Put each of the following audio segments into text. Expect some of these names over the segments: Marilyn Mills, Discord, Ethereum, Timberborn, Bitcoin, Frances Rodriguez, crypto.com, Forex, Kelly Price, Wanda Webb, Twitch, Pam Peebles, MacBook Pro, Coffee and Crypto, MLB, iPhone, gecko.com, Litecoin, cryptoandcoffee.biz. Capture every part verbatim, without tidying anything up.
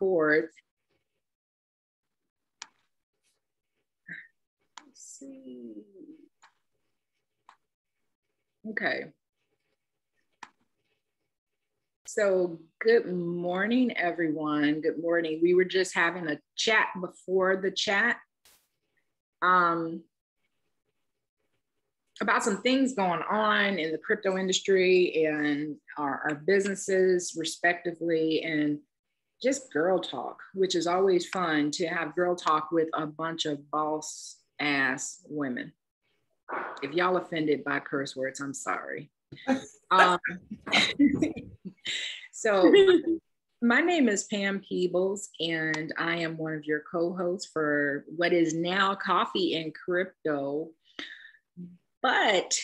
record. Let's see. Okay. So good morning, everyone. Good morning. We were just having a chat before the chat um, about some things going on in the crypto industry and our, our businesses respectively, and just girl talk, which is always fun to have girl talk with a bunch of boss ass women. If y'all offended by curse words, I'm sorry. Um, so my name is Pam Peebles, and I am one of your co-hosts for what is now Coffee and Crypto. But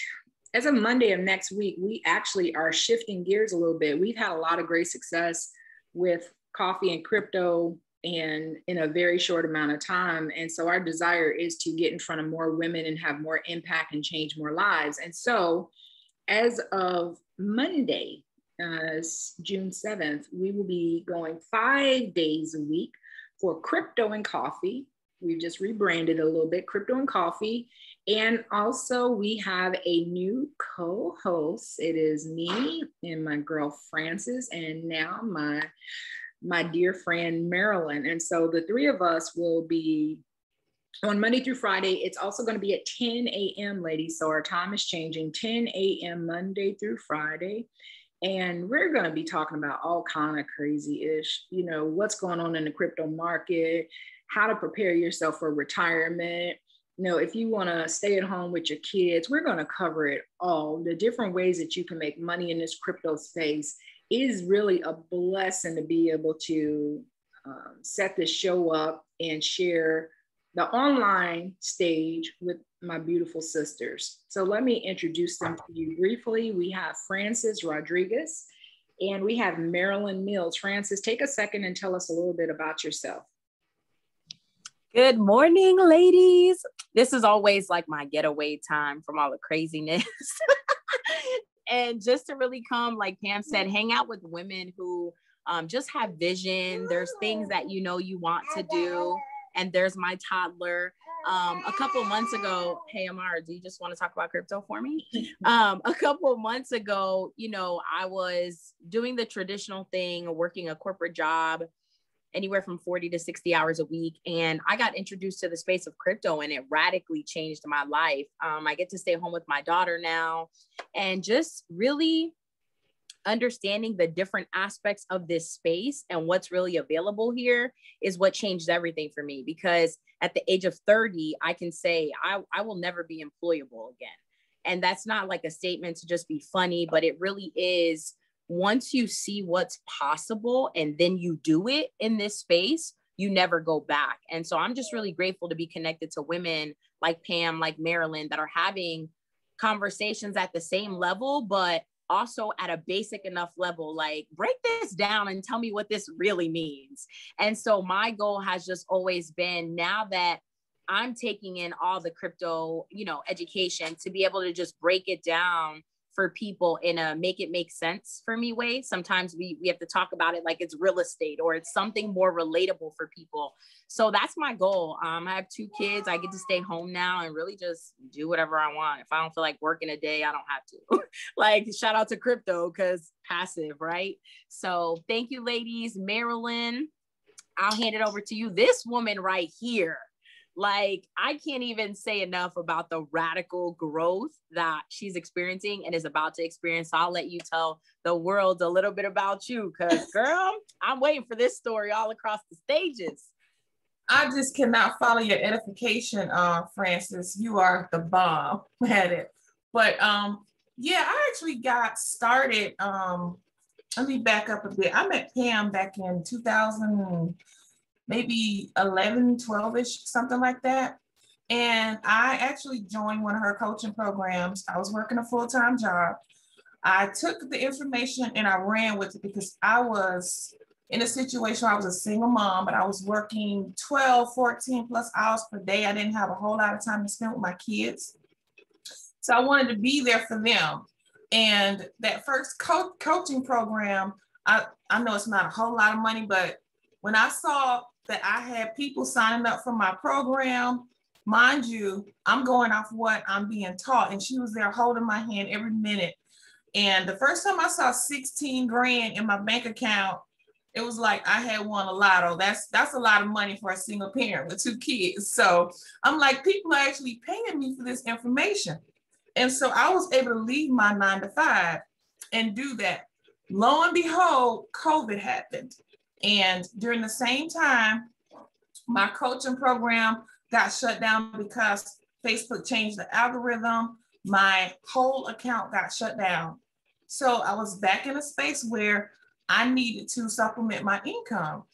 as of Monday of next week, we actually are shifting gears a little bit. We've had a lot of great success with Coffee and Crypto and in a very short amount of time. And so our desire is to get in front of more women and have more impact and change more lives. And so as of Monday, uh, June seventh, we will be going five days a week for Crypto and Coffee. We've just rebranded a little bit, Crypto and Coffee. And also we have a new co-host. It is me and my girl, Frances, and now my, my dear friend, Marilyn. And so the three of us will be on Monday through Friday. It's also going to be at ten a m, ladies. So our time is changing, ten a m Monday through Friday. And we're going to be talking about all kind of crazy-ish, you know, what's going on in the crypto market, how to prepare yourself for retirement. You know, if you want to stay at home with your kids, we're going to cover it all. The different ways that you can make money in this crypto space. It is really a blessing to be able to um, set this show up and share the online stage with my beautiful sisters. So let me introduce them to you briefly. We have Frances Rodriguez and we have Marilyn Mills. Frances, take a second and tell us a little bit about yourself. Good morning, ladies. This is always like my getaway time from all the craziness. And just to really come, like Pam said, hang out with women who um, just have vision. There's things that you know you want to do. And there's my toddler. Um, a couple months ago, hey, Amara, do you just want to talk about crypto for me? Um, a couple months ago, you know, I was doing the traditional thing, working a corporate job, anywhere from forty to sixty hours a week. And I got introduced to the space of crypto and it radically changed my life. Um, I get to stay home with my daughter now and just really understanding the different aspects of this space and what's really available here is what changed everything for me. Because at the age of thirty, I can say I, I will never be employable again. And that's not like a statement to just be funny, but it really is. Once you see what's possible and then you do it in this space, you never go back. And so I'm just really grateful to be connected to women like Pam, like Marilyn, that are having conversations at the same level, but also at a basic enough level, like break this down and tell me what this really means. And so my goal has just always been, now that I'm taking in all the crypto, you know, education, to be able to just break it down for people in a make it make sense for me way. Sometimes we, we have to talk about it like it's real estate or it's something more relatable for people. So that's my goal. Um, I have two kids. I get to stay home now and really just do whatever I want. If I don't feel like working a day, I don't have to. Like, shout out to crypto because passive, right? So thank you, ladies. Marilyn, I'll hand it over to you. This woman right here. Like, I can't even say enough about the radical growth that she's experiencing and is about to experience. So I'll let you tell the world a little bit about you, because girl, I'm waiting for this story all across the stages. I just cannot follow your edification, uh, Frances. You are the bomb at it. But um, yeah, I actually got started. Um, let me back up a bit. I met Pam back in two thousand. Maybe eleven, twelve-ish, something like that. And I actually joined one of her coaching programs. I was working a full-time job. I took the information and I ran with it because I was in a situation, I was a single mom, but I was working twelve, fourteen plus hours per day. I didn't have a whole lot of time to spend with my kids. So I wanted to be there for them. And that first co- coaching program, I, I know it's not a whole lot of money, but When I saw that I had people signing up for my program, mind you, I'm going off what I'm being taught, and she was there holding my hand every minute. And the first time I saw sixteen grand in my bank account, it was like I had won a lotto. That's that's a lot of money for a single parent with two kids. So I'm like, people are actually paying me for this information. And so I was able to leave my nine to five and do that. Lo and behold, COVID happened. And during the same time, my coaching program got shut down because Facebook changed the algorithm. My whole account got shut down. So I was back in a space where I needed to supplement my income.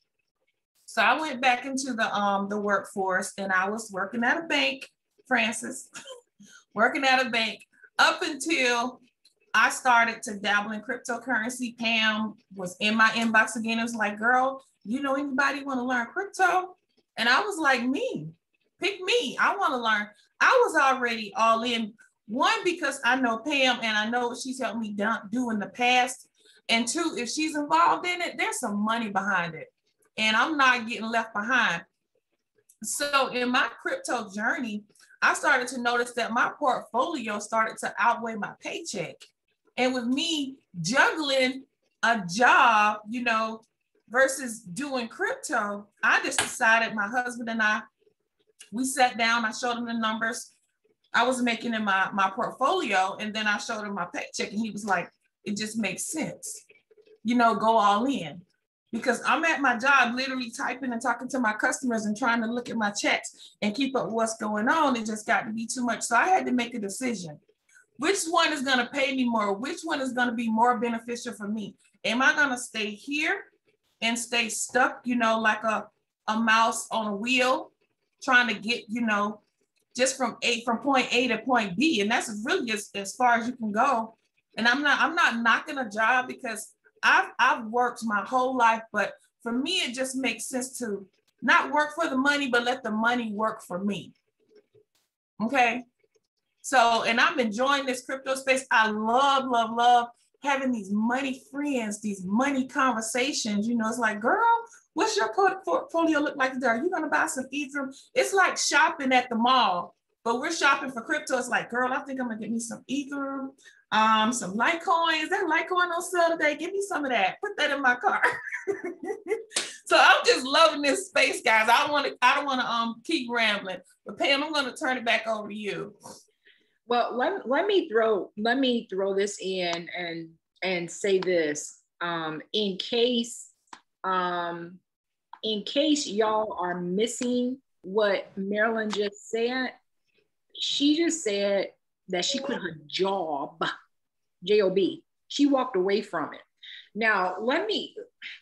So I went back into the, um, the workforce, and I was working at a bank, Frances, working at a bank up until I started to dabble in cryptocurrency. Pam was in my inbox again. It was like, girl, you know, anybody want to learn crypto? And I was like, me, pick me. I want to learn. I was already all in. One, because I know Pam and I know what she's helped me do in the past. And two, if she's involved in it, there's some money behind it. And I'm not getting left behind. So in my crypto journey, I started to notice that my portfolio started to outweigh my paycheck. And with me juggling a job, you know, versus doing crypto, I just decided, my husband and I, we sat down, I showed him the numbers I was making in my, my portfolio, and then I showed him my paycheck, and he was like, it just makes sense, you know, go all in. Because I'm at my job literally typing and talking to my customers and trying to look at my checks and keep up what's going on. It just got to be too much. So I had to make a decision. Which one is going to pay me more? Which one is going to be more beneficial for me? Am I going to stay here and stay stuck, you know, like a, a mouse on a wheel, trying to get, you know, just from A, from point A to point B, and that's really as, as far as you can go. And I'm not, I'm not knocking a job, because I've, I've worked my whole life, but for me, it just makes sense to not work for the money, but let the money work for me. Okay. So, and I'm enjoying this crypto space. I love, love, love having these money friends, these money conversations. You know, it's like, girl, what's your portfolio look like today? Are you going to buy some Ethereum? It's like shopping at the mall, but we're shopping for crypto. It's like, girl, I think I'm going to get me some Ethereum, um, some Litecoin. Is that Litecoin on sale today? Give me some of that. Put that in my car. So I'm just loving this space, guys. I want to, I don't want to um, keep rambling, but Pam, I'm going to turn it back over to you. Well, let, let me throw, let me throw this in and, and say this, um, in case, um, in case y'all are missing what Marilyn just said. She just said that she quit her job, J O B. She walked away from it. Now, let me,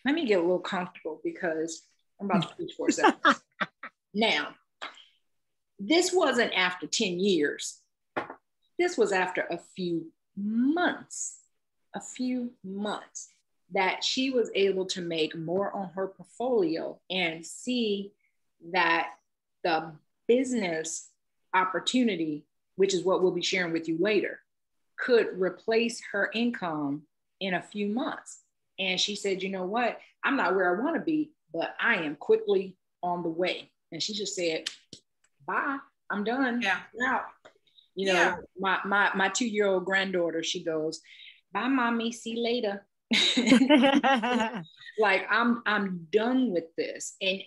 let me get a little comfortable, because I'm about to switch for a second. Now, this wasn't after ten years. This was after a few months, a few months that she was able to make more on her portfolio and see that the business opportunity, which is what we'll be sharing with you later, could replace her income in a few months. And she said, you know what? I'm not where I want to be, but I am quickly on the way. And she just said, bye, I'm done. Yeah. Now, you know, yeah. my, my, my two-year-old granddaughter, she goes, bye, mommy, see you later. Like, I'm, I'm done with this. And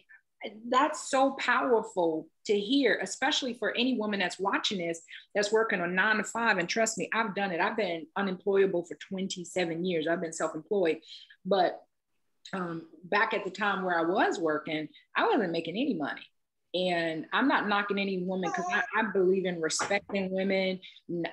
that's so powerful to hear, especially for any woman that's watching this, that's working on nine to five. And trust me, I've done it. I've been unemployable for twenty-seven years. I've been self-employed, but um, back at the time where I was working, I wasn't making any money. And I'm not knocking any woman, because I, I believe in respecting women.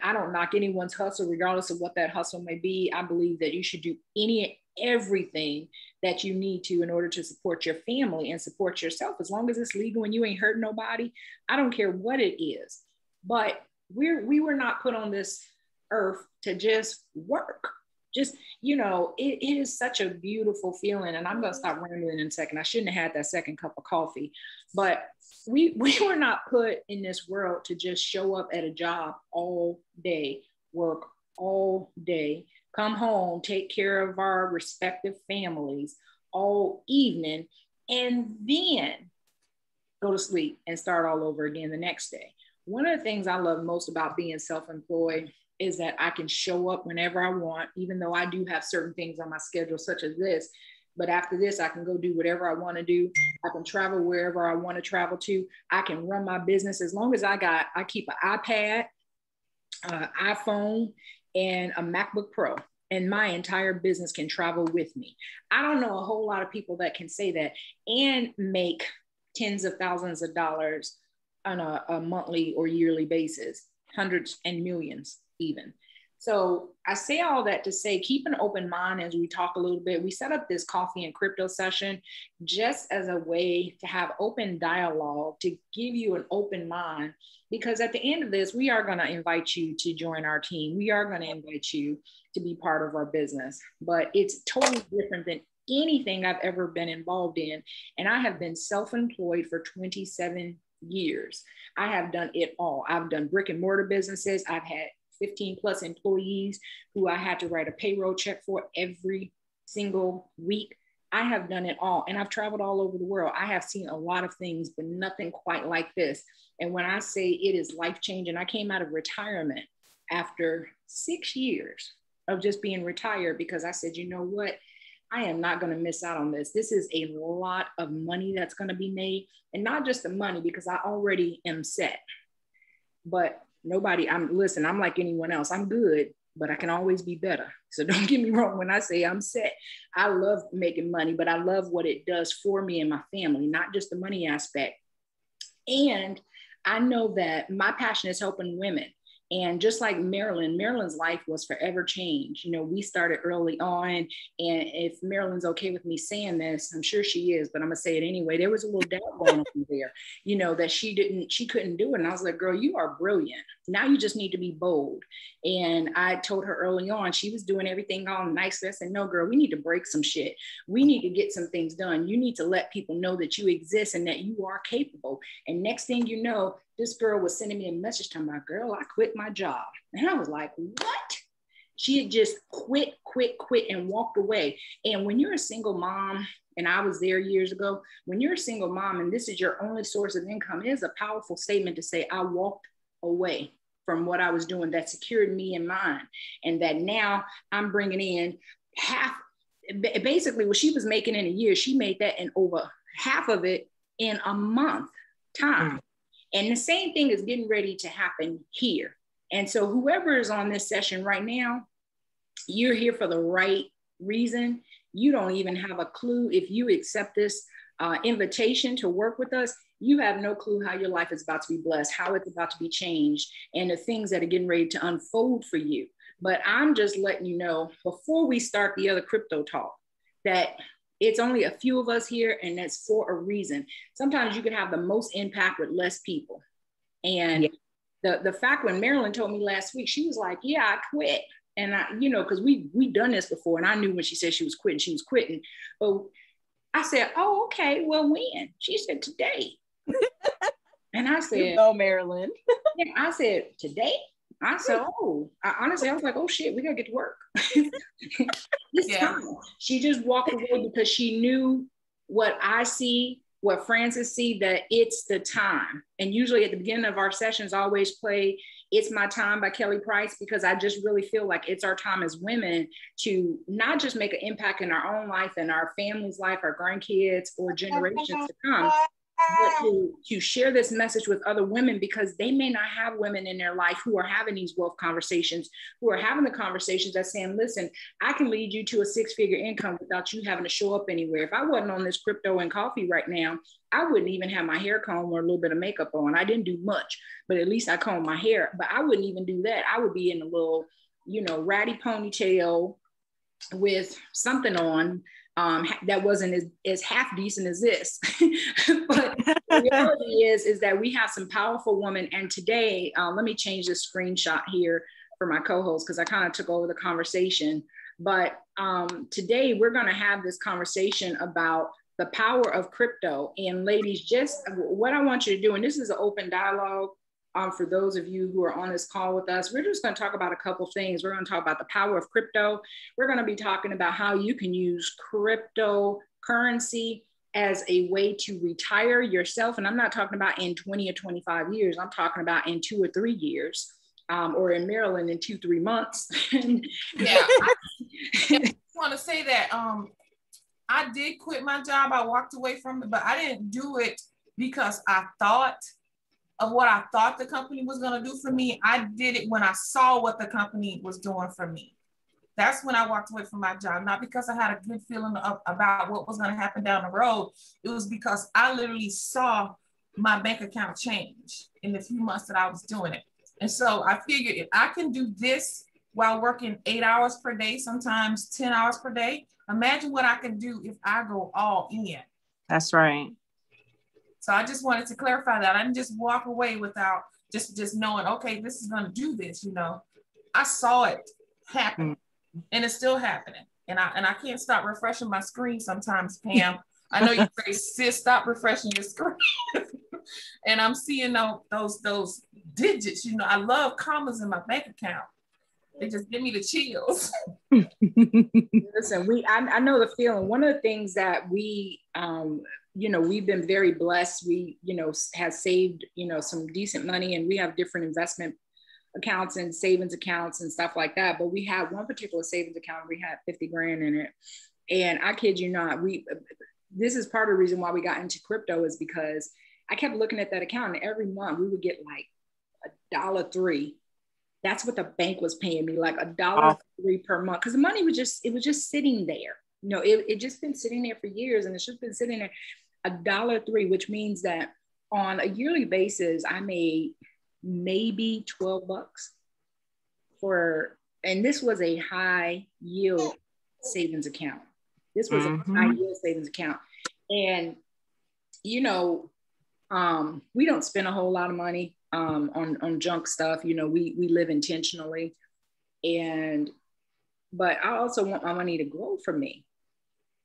I don't knock anyone's hustle, regardless of what that hustle may be. I believe that you should do any everything that you need to in order to support your family and support yourself. As long as it's legal and you ain't hurting nobody, I don't care what it is. But we're, we were not put on this earth to just work. Just, you know, it, it is such a beautiful feeling. And I'm going to stop rambling in a second. I shouldn't have had that second cup of coffee, but we, we were not put in this world to just show up at a job all day, work all day, come home, take care of our respective families all evening, and then go to sleep and start all over again the next day. One of the things I love most about being self-employed is that I can show up whenever I want, even though I do have certain things on my schedule, such as this. But after this, I can go do whatever I want to do. I can travel wherever I want to travel to. I can run my business as long as I got, I keep an iPad, uh, iPhone, and a MacBook Pro. And my entire business can travel with me. I don't know a whole lot of people that can say that and make tens of thousands of dollars on a, a monthly or yearly basis, hundreds and millions even. So I say all that to say, keep an open mind as we talk a little bit. We set up this coffee and crypto session just as a way to have open dialogue, to give you an open mind, because at the end of this, we are going to invite you to join our team. We are going to invite you to be part of our business, but it's totally different than anything I've ever been involved in. And I have been self-employed for twenty-seven years. I have done it all. I've done brick and mortar businesses. I've had fifteen plus employees who I had to write a payroll check for every single week. I have done it all, and I've traveled all over the world. I have seen a lot of things, but nothing quite like this. And when I say it is life-changing, I came out of retirement after six years of just being retired because I said, you know what? I am not going to miss out on this. This is a lot of money that's going to be made, and not just the money, because I already am set, but Nobody, I'm, listen, I'm like anyone else. I'm good, but I can always be better. So don't get me wrong when I say I'm set. I love making money, but I love what it does for me and my family, not just the money aspect. And I know that my passion is helping women. And just like Marilyn, Marilyn's life was forever changed. You know, we started early on, and if Marilyn's okay with me saying this, I'm sure she is, but I'm gonna say it anyway. There was a little doubt going on there, you know, that she didn't, she couldn't do it. And I was like, girl, you are brilliant. Now you just need to be bold. And I told her early on, she was doing everything all nice. I said, no, girl, we need to break some shit. We need to get some things done. You need to let people know that you exist and that you are capable. And next thing you know, this girl was sending me a message to my girl, I quit my job. And I was like, what? She had just quit, quit, quit, and walked away. And when you're a single mom, and I was there years ago, when you're a single mom and this is your only source of income, it is a powerful statement to say, I walked away from what I was doing that secured me and mine. And that now I'm bringing in half, basically what she was making in a year, she made that in over half of it in a month time. Mm. And the same thing is getting ready to happen here. And so whoever is on this session right now, you're here for the right reason. You don't even have a clue. If you accept this uh, invitation to work with us, you have no clue how your life is about to be blessed, how it's about to be changed, and the things that are getting ready to unfold for you. But I'm just letting you know before we start the other crypto talk that it's only a few of us here, and that's for a reason. Sometimes you can have the most impact with less people. And yeah. the, the fact when Marilyn told me last week, she was like, yeah, I quit. And I, you know, cause we, we done this before. And I knew when she said she was quitting, she was quitting. But I said, oh, okay, well, when? She said today. And I said, you know, Marilyn. Yeah, I said, today? I said, oh, I, honestly, I was like, oh shit, we gotta get to work. This yeah. time, she just walked away because she knew what I see, what Frances see, that it's the time. And usually at the beginning of our sessions, I always play It's My Time by Kelly Price, because I just really feel like it's our time as women to not just make an impact in our own life and our family's life, our grandkids, or generations to come, but to, to share this message with other women, because they may not have women in their life who are having these wealth conversations, who are having the conversations that's saying, listen, I can lead you to a six-figure income without you having to show up anywhere. If I wasn't on this crypto and coffee right now, I wouldn't even have my hair comb or a little bit of makeup on. I didn't do much, but at least I combed my hair. But I wouldn't even do that. I would be in a little, you know, ratty ponytail with something on, Um, that wasn't as, as half decent as this. But the reality is, is that we have some powerful women. And today, uh, let me change this screenshot here for my co-host, because I kind of took over the conversation. But um, today we're going to have this conversation about the power of crypto. And ladies, just what I want you to do, and this is an open dialogue, Um, for those of you who are on this call with us, we're just going to talk about a couple things. We're going to talk about the power of crypto. We're going to be talking about how you can use cryptocurrency as a way to retire yourself. And I'm not talking about in twenty or twenty-five years, I'm talking about in two or three years, um, or in Maryland in two, three months. Yeah. I, I want to say that um, I did quit my job. I walked away from it, but I didn't do it because I thought of what I thought the company was going to do for me. I did it when I saw what the company was doing for me. That's when I walked away from my job, not because I had a good feeling of, about what was going to happen down the road. It was because I literally saw my bank account change in the few months that I was doing it. And so I figured if I can do this while working eight hours per day, sometimes ten hours per day, imagine what I can do if I go all in. That's right. So I just wanted to clarify that. I didn't just walk away without just, just knowing, okay, this is going to do this, you know. I saw it happen. Mm-hmm. And it's still happening. And I and I can't stop refreshing my screen sometimes, Pam. I know you say, sis, stop refreshing your screen. And I'm seeing those, those, those digits. You know, I love commas in my bank account. They just give me the chills. Listen, we I, I know the feeling. One of the things that we, um, you know, we've been very blessed. We, you know, have saved, you know, some decent money, and we have different investment accounts and savings accounts and stuff like that. But we had one particular savings account, we had fifty grand in it. And I kid you not, we, this is part of the reason why we got into crypto, is because I kept looking at that account, and every month we would get like a dollar three. That's what the bank was paying me, like a dollar three per month. Cause the money was just, it was just sitting there. You know, it, it just been sitting there for years, and it's just been sitting there a dollar three, which means that on a yearly basis, I made maybe twelve bucks for, and this was a high yield savings account. This was mm-hmm. a high yield savings account. And, you know, um, we don't spend a whole lot of money um, on, on junk stuff. You know, we, we live intentionally, and, but I also want my money to grow for me.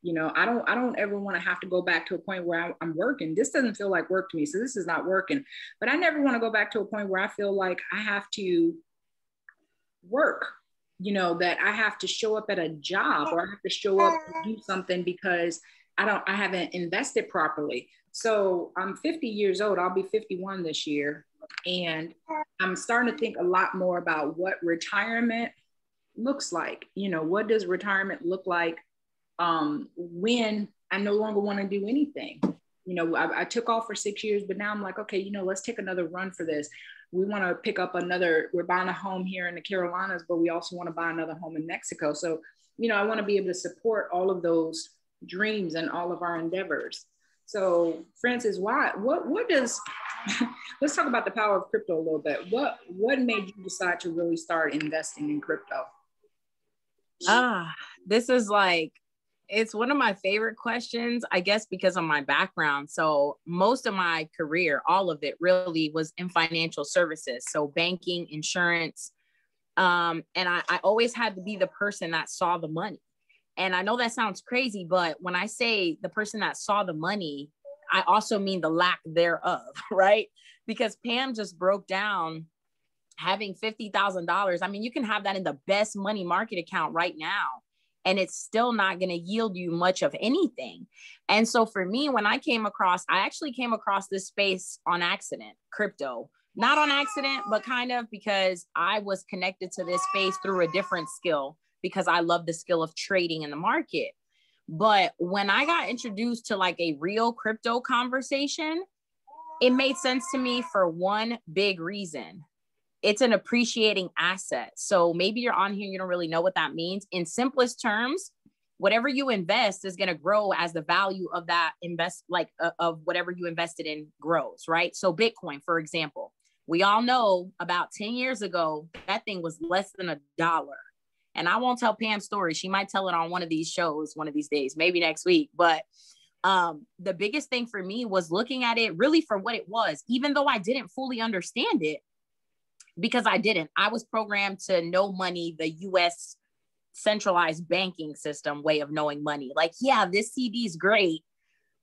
You know, I don't, I don't ever want to have to go back to a point where I, I'm working. This doesn't feel like work to me. So this is not working, but I never want to go back to a point where I feel like I have to work, you know, that I have to show up at a job, or I have to show up and do something because I don't, I haven't invested properly. So I'm fifty years old. I'll be fifty-one this year. And I'm starting to think a lot more about what retirement looks like. You know, what does retirement look like? Um, when I no longer want to do anything. You know, I, I took off for six years, but now I'm like, okay, you know, let's take another run for this. We want to pick up another, we're buying a home here in the Carolinas, but we also want to buy another home in Mexico. So, you know, I want to be able to support all of those dreams and all of our endeavors. So Frances, why, what, what does, let's talk about the power of crypto a little bit. What, what made you decide to really start investing in crypto? Ah, this is like, it's one of my favorite questions, I guess, because of my background. So most of my career, all of it really was in financial services. So banking, insurance. Um, and I, I always had to be the person that saw the money. And I know that sounds crazy, but when I say the person that saw the money, I also mean the lack thereof, right? Because Pam just broke down having fifty thousand dollars. I mean, you can have that in the best money market account right now, and it's still not going to yield you much of anything. And so for me, when I came across, I actually came across this space on accident, crypto, not on accident, but kind of, because I was connected to this space through a different skill, because I love the skill of trading in the market. But when I got introduced to like a real crypto conversation, it made sense to me for one big reason. It's an appreciating asset. So maybe you're on here, you don't really know what that means. In simplest terms, whatever you invest is going to grow as the value of that invest, like uh, of whatever you invested in grows, right? So Bitcoin, for example, we all know about ten years ago, that thing was less than a dollar. And I won't tell Pam's story. She might tell it on one of these shows, one of these days, maybe next week. But um, the biggest thing for me was looking at it really for what it was, even though I didn't fully understand it. Because I didn't. I was programmed to know money, the U S centralized banking system way of knowing money. Like, yeah, this C D is great,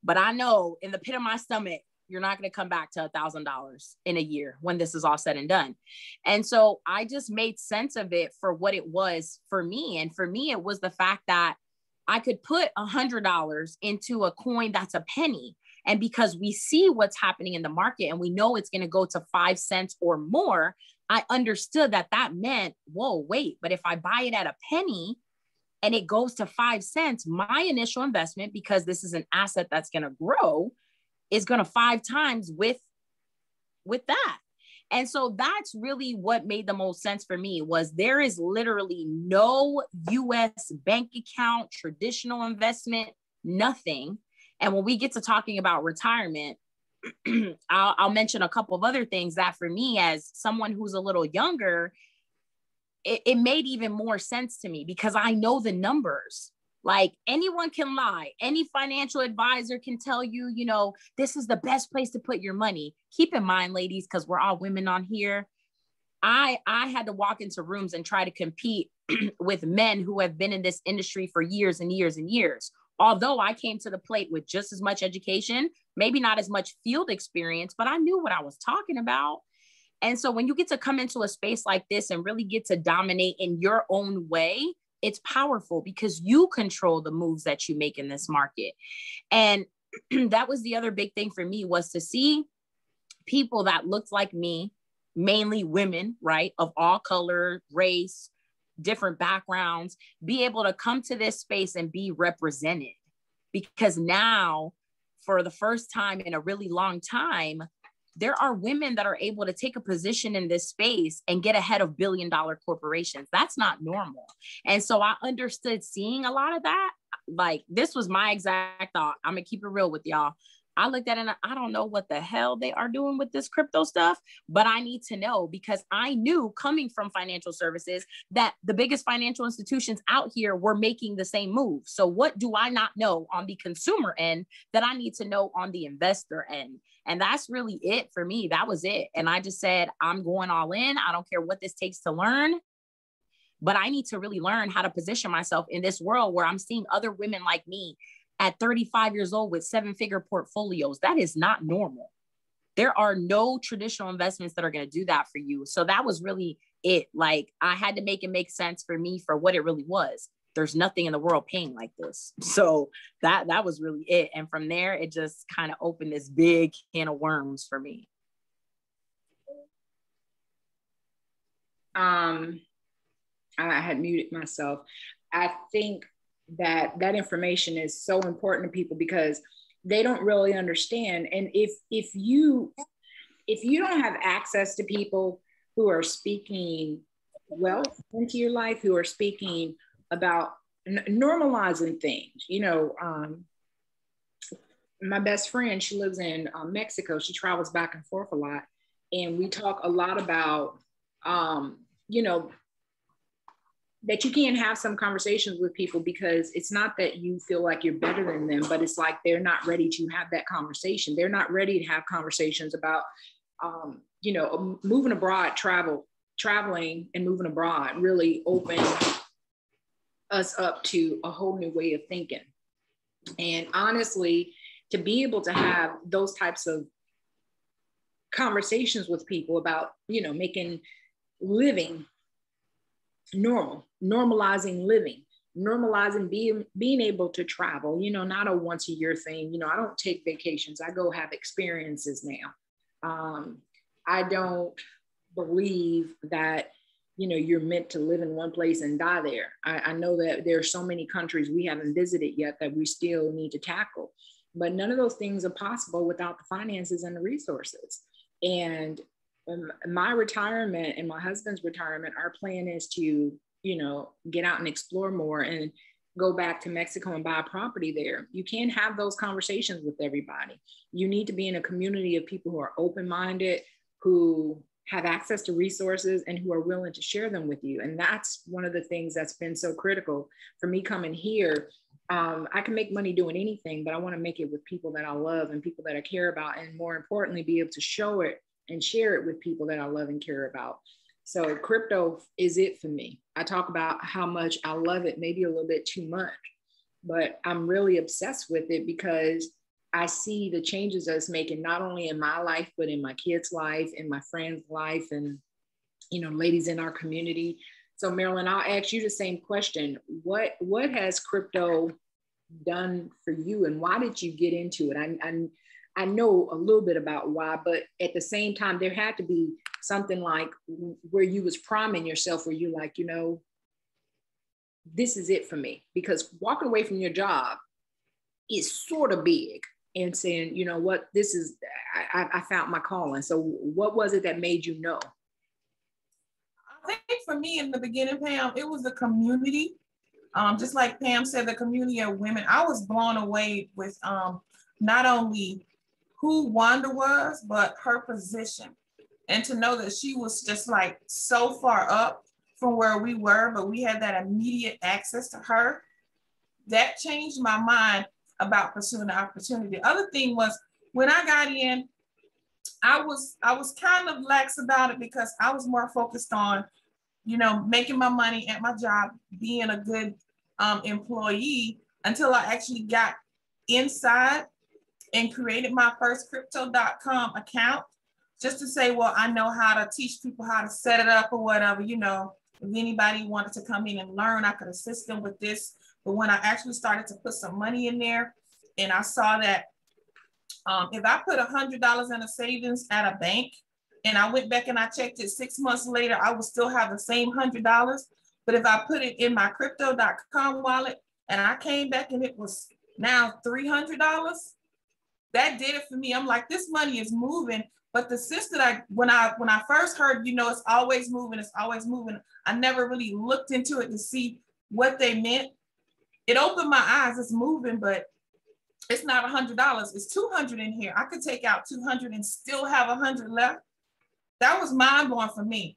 but I know in the pit of my stomach, you're not going to come back to one thousand dollars in a year when this is all said and done. And so I just made sense of it for what it was for me. And for me, it was the fact that I could put one hundred dollars into a coin that's a penny. And because we see what's happening in the market and we know it's going to go to five cents or more, I understood that that meant, whoa, wait, but if I buy it at a penny and it goes to five cents, my initial investment, because this is an asset that's going to grow, is going to five times with, with that. And so that's really what made the most sense for me was there is literally no U S bank account, traditional investment, nothing. And when we get to talking about retirement, I'll, I'll mention a couple of other things that for me as someone who's a little younger, it, it made even more sense to me because I know the numbers. Like anyone can lie. Any financial advisor can tell you, you know, this is the best place to put your money. Keep in mind, ladies, because we're all women on here. I, I had to walk into rooms and try to compete with men who have been in this industry for years and years and years. Although I came to the plate with just as much education, maybe not as much field experience, but I knew what I was talking about. And so when you get to come into a space like this and really get to dominate in your own way, it's powerful because you control the moves that you make in this market. And that was the other big thing for me was to see people that looked like me, mainly women, right? Of all color, race, different backgrounds, be able to come to this space and be represented. Because now for the first time in a really long time, there are women that are able to take a position in this space and get ahead of billion dollar corporations. That's not normal. And so I understood seeing a lot of that. Like this was my exact thought. I'm gonna keep it real with y'all. I looked at it and I don't know what the hell they are doing with this crypto stuff, but I need to know because I knew coming from financial services that the biggest financial institutions out here were making the same move. So what do I not know on the consumer end that I need to know on the investor end? And that's really it for me. That was it. And I just said, I'm going all in. I don't care what this takes to learn, but I need to really learn how to position myself in this world where I'm seeing other women like me at thirty-five years old with seven-figure portfolios. That is not normal. There are no traditional investments that are going to do that for you. So that was really it. Like I had to make it make sense for me for what it really was. There's nothing in the world paying like this. So that, that was really it. And from there, it just kind of opened this big can of worms for me. Um, I had muted myself. I think that that information is so important to people because they don't really understand. And if if you if you don't have access to people who are speaking wealth into your life, who are speaking about n- normalizing things, you know, um, my best friend, she lives in uh, Mexico. She travels back and forth a lot, and we talk a lot about, um, you know, that you can't have some conversations with people because it's not that you feel like you're better than them, but it's like they're not ready to have that conversation. They're not ready to have conversations about, um, you know, moving abroad, travel, traveling and moving abroad really open us up to a whole new way of thinking. And honestly, to be able to have those types of conversations with people about, you know, making living normal, normalizing living, normalizing being being able to travel, you know, not a once a year thing. You know, I don't take vacations. I go have experiences now. Um, I don't believe that, you know, you're meant to live in one place and die there. I, I know that there are so many countries we haven't visited yet that we still need to tackle, but none of those things are possible without the finances and the resources. And my retirement and my husband's retirement, our plan is to, you know, get out and explore more and go back to Mexico and buy a property there. You can't have those conversations with everybody. You need to be in a community of people who are open-minded, who have access to resources and who are willing to share them with you. And that's one of the things that's been so critical for me coming here. Um, I can make money doing anything, but I want to make it with people that I love and people that I care about. And more importantly, be able to show it and share it with people that I love and care about. So crypto is it for me. I talk about how much I love it, maybe a little bit too much, but I'm really obsessed with it because I see the changes that it's making, not only in my life, but in my kids' life, in my friends' life, and, you know, ladies in our community. So Marilyn, I'll ask you the same question. What, what has crypto done for you, and why did you get into it? I, I, I know a little bit about why, but at the same time, there had to be something like where you was priming yourself, where you like, you know, this is it for me, because walking away from your job is sort of big and saying, you know what, this is, I, I found my calling. So what was it that made you know? I think for me in the beginning, Pam, it was the community. Um, just like Pam said, the community of women, I was blown away with um, not only who Wanda was, but her position. And to know that she was just like so far up from where we were, but we had that immediate access to her. That changed my mind about pursuing the opportunity. The other thing was, when I got in, I was, I was kind of lax about it because I was more focused on, you know, making my money at my job, being a good um, employee, until I actually got inside and created my first crypto dot com account, just to say, well, I know how to teach people how to set it up or whatever, you know, if anybody wanted to come in and learn, I could assist them with this. But when I actually started to put some money in there, and I saw that um, if I put one hundred dollars in a savings at a bank, and I went back and I checked it six months later, I would still have the same one hundred dollars. But if I put it in my crypto dot com wallet and I came back and it was now three hundred dollars, that did it for me. I'm like, this money is moving. But the sense that I, when I, when I first heard, you know, it's always moving, it's always moving, I never really looked into it to see what they meant. It opened my eyes. It's moving, but it's not one hundred dollars. It's two hundred in here. I could take out two hundred and still have one hundred left. That was mind-blowing for me.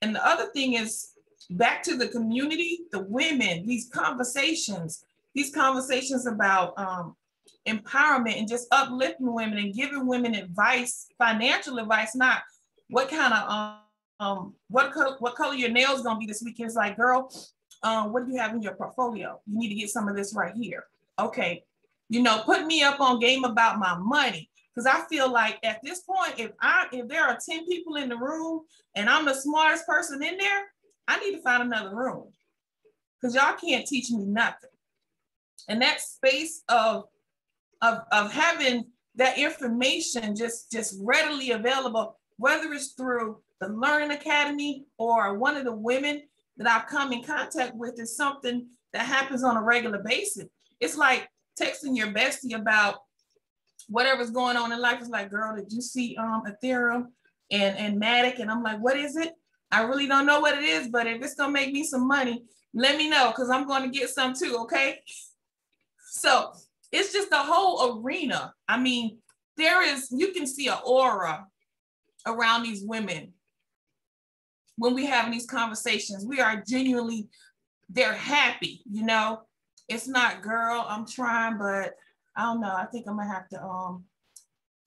And the other thing is, back to the community, the women, these conversations, these conversations about um, empowerment and just uplifting women and giving women advice, financial advice, not what kind of, um, um, what, co what color your nails gonna be this weekend. It's like, girl, um, what do you have in your portfolio? You need to get some of this right here. Okay, you know, put me up on game about my money. Because I feel like at this point, if I if there are ten people in the room and I'm the smartest person in there, I need to find another room, because y'all can't teach me nothing. And that space of, of, of having that information just, just readily available, whether it's through the Learning Academy or one of the women that I've come in contact with, is something that happens on a regular basis. It's like texting your bestie about whatever's going on in life. Is like, girl, did you see um, Ethereum and, and Matic? And I'm like, what is it? I really don't know what it is, but if it's going to make me some money, let me know, because I'm going to get some too, okay? So it's just the whole arena. I mean, there is, you can see an aura around these women when we have these conversations. We are genuinely, they're happy, you know? It's not, girl, I'm trying, but I don't know, I think I'm gonna have to um,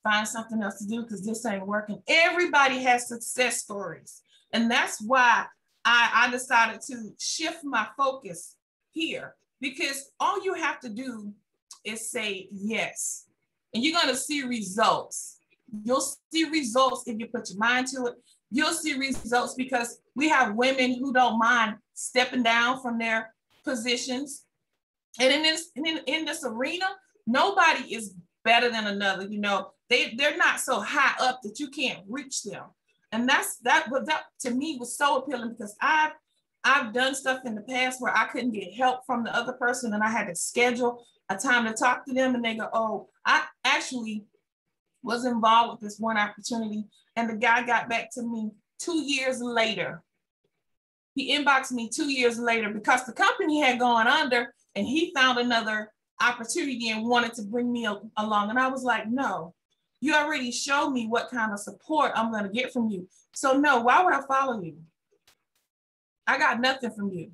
find something else to do because this ain't working. Everybody has success stories. And that's why I, I decided to shift my focus here, because all you have to do is say yes. And you're gonna see results. You'll see results if you put your mind to it. You'll see results because we have women who don't mind stepping down from their positions. And in this, in, in this arena, nobody is better than another, you know. They, they're not so high up that you can't reach them. And that's, that, that to me was so appealing, because I've, I've done stuff in the past where I couldn't get help from the other person and I had to schedule a time to talk to them, and they go, oh, I actually was involved with this one opportunity, and the guy got back to me two years later. He inboxed me two years later because the company had gone under and he found another opportunity and wanted to bring me along. And I was like, no, you already showed me what kind of support I'm going to get from you. So no, why would I follow you? I got nothing from you.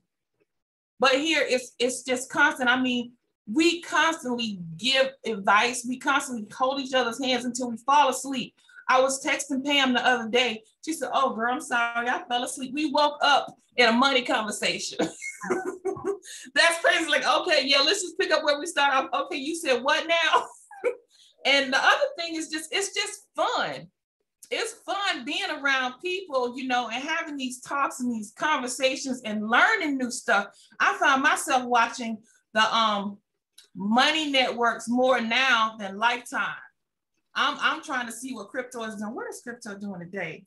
But here it's, it's just constant. I mean, we constantly give advice. We constantly hold each other's hands until we fall asleep. I was texting Pam the other day. She said, oh girl, I'm sorry, I fell asleep. We woke up in a money conversation. That's crazy. Like, okay, yeah, let's just pick up where we start off. Okay, you said what now? And the other thing is just, it's just fun. It's fun being around people, you know, and having these talks and these conversations and learning new stuff, I found myself watching the um, Money Networks more now than Lifetime. I'm, I'm trying to see what crypto is doing. What is crypto doing today?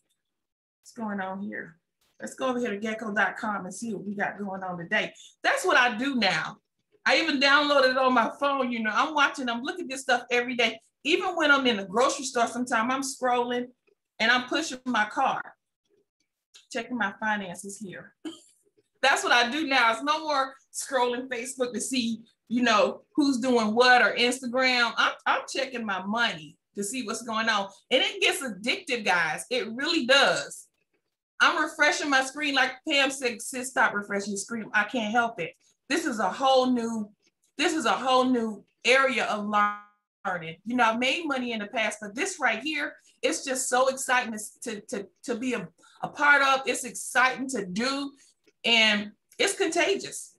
What's going on here? Let's go over here to gecko dot com and see what we got going on today. That's what I do now. I even downloaded it on my phone. You know, I'm watching, I'm looking at this stuff every day. Even when I'm in the grocery store, sometimes I'm scrolling and I'm pushing my car, checking my finances here. That's what I do now. It's no more scrolling Facebook to see, you know, who's doing what, or Instagram. I'm, I'm checking my money to see what's going on. And it gets addictive, guys. It really does. I'm refreshing my screen. Like Pam said, sis, stop refreshing your screen. I can't help it. This is a whole new, this is a whole new area of learning. You know, I've made money in the past, but this right here, it's just so exciting to, to, to be a, a part of. It's exciting to do, and it's contagious.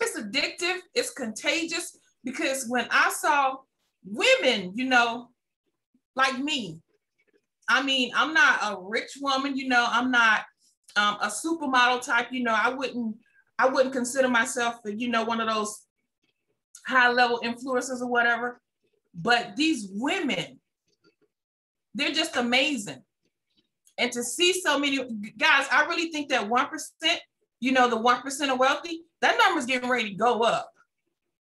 It's addictive, it's contagious, because when I saw women, you know, like me, I mean, I'm not a rich woman, you know, I'm not um, a supermodel type, you know, I wouldn't, I wouldn't consider myself, you know, one of those high level influencers or whatever, but these women, they're just amazing. And to see so many, guys, I really think that one percent, you know, the one percent of wealthy, that number is getting ready to go up.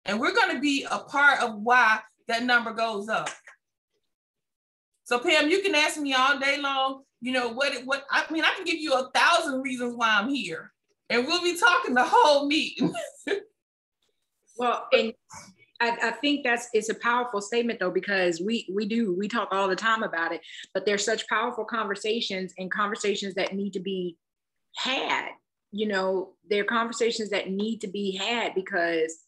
And we're going to be a part of why that number goes up. So Pam, you can ask me all day long, you know, what, what, I mean, I can give you a thousand reasons why I'm here, and we'll be talking the whole meeting. Well, and I, I think that's, it's a powerful statement though, because we, we do, we talk all the time about it, but there's such powerful conversations and conversations that need to be had. You know, there are conversations that need to be had, because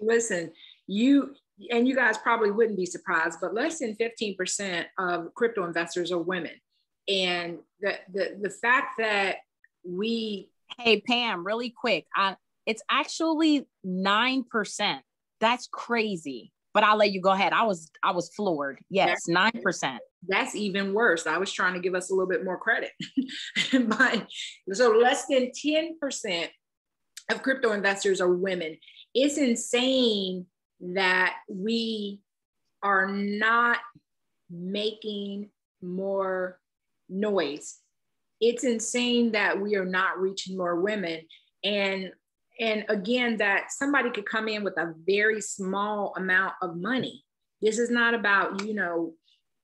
listen, you, and you guys probably wouldn't be surprised, but less than fifteen percent of crypto investors are women. And the, the, the fact that we... Hey, Pam, really quick. I, it's actually nine percent. That's crazy. But I'll let you go ahead. I was, I was floored. Yes, that's, nine percent. That's even worse. I was trying to give us a little bit more credit. But, so less than ten percent of crypto investors are women. It's insane that we are not making more noise. It's insane that we are not reaching more women. And, and again, that somebody could come in with a very small amount of money. This is not about, you know,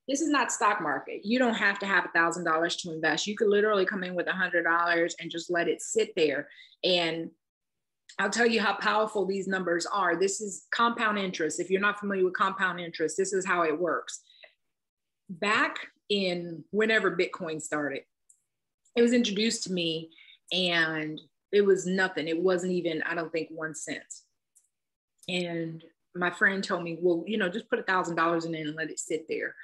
this is not stock market. You don't have to have a thousand dollars to invest. You could literally come in with a hundred dollars and just let it sit there. And I'll tell you how powerful these numbers are. This is compound interest. If you're not familiar with compound interest, this is how it works. Back in whenever Bitcoin started, it was introduced to me and it was nothing. It wasn't even, I don't think, one cent. And my friend told me, well, you know, just put a thousand dollars in it and let it sit there.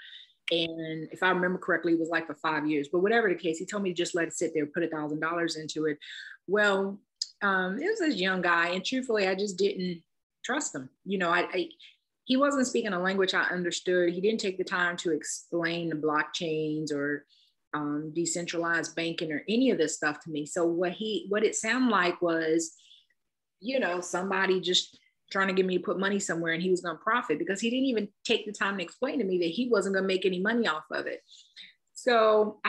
And if I remember correctly, it was like for five years, but whatever the case, he told me to just let it sit there, put a thousand dollars into it. Well, Um, it was this young guy, and truthfully, I just didn't trust him. You know, I, I he wasn't speaking a language I understood. He didn't take the time to explain the blockchains or um, decentralized banking or any of this stuff to me. So what he, what it sounded like was, you know, somebody just trying to get me to put money somewhere, and he was going to profit, because he didn't even take the time to explain to me that he wasn't going to make any money off of it. So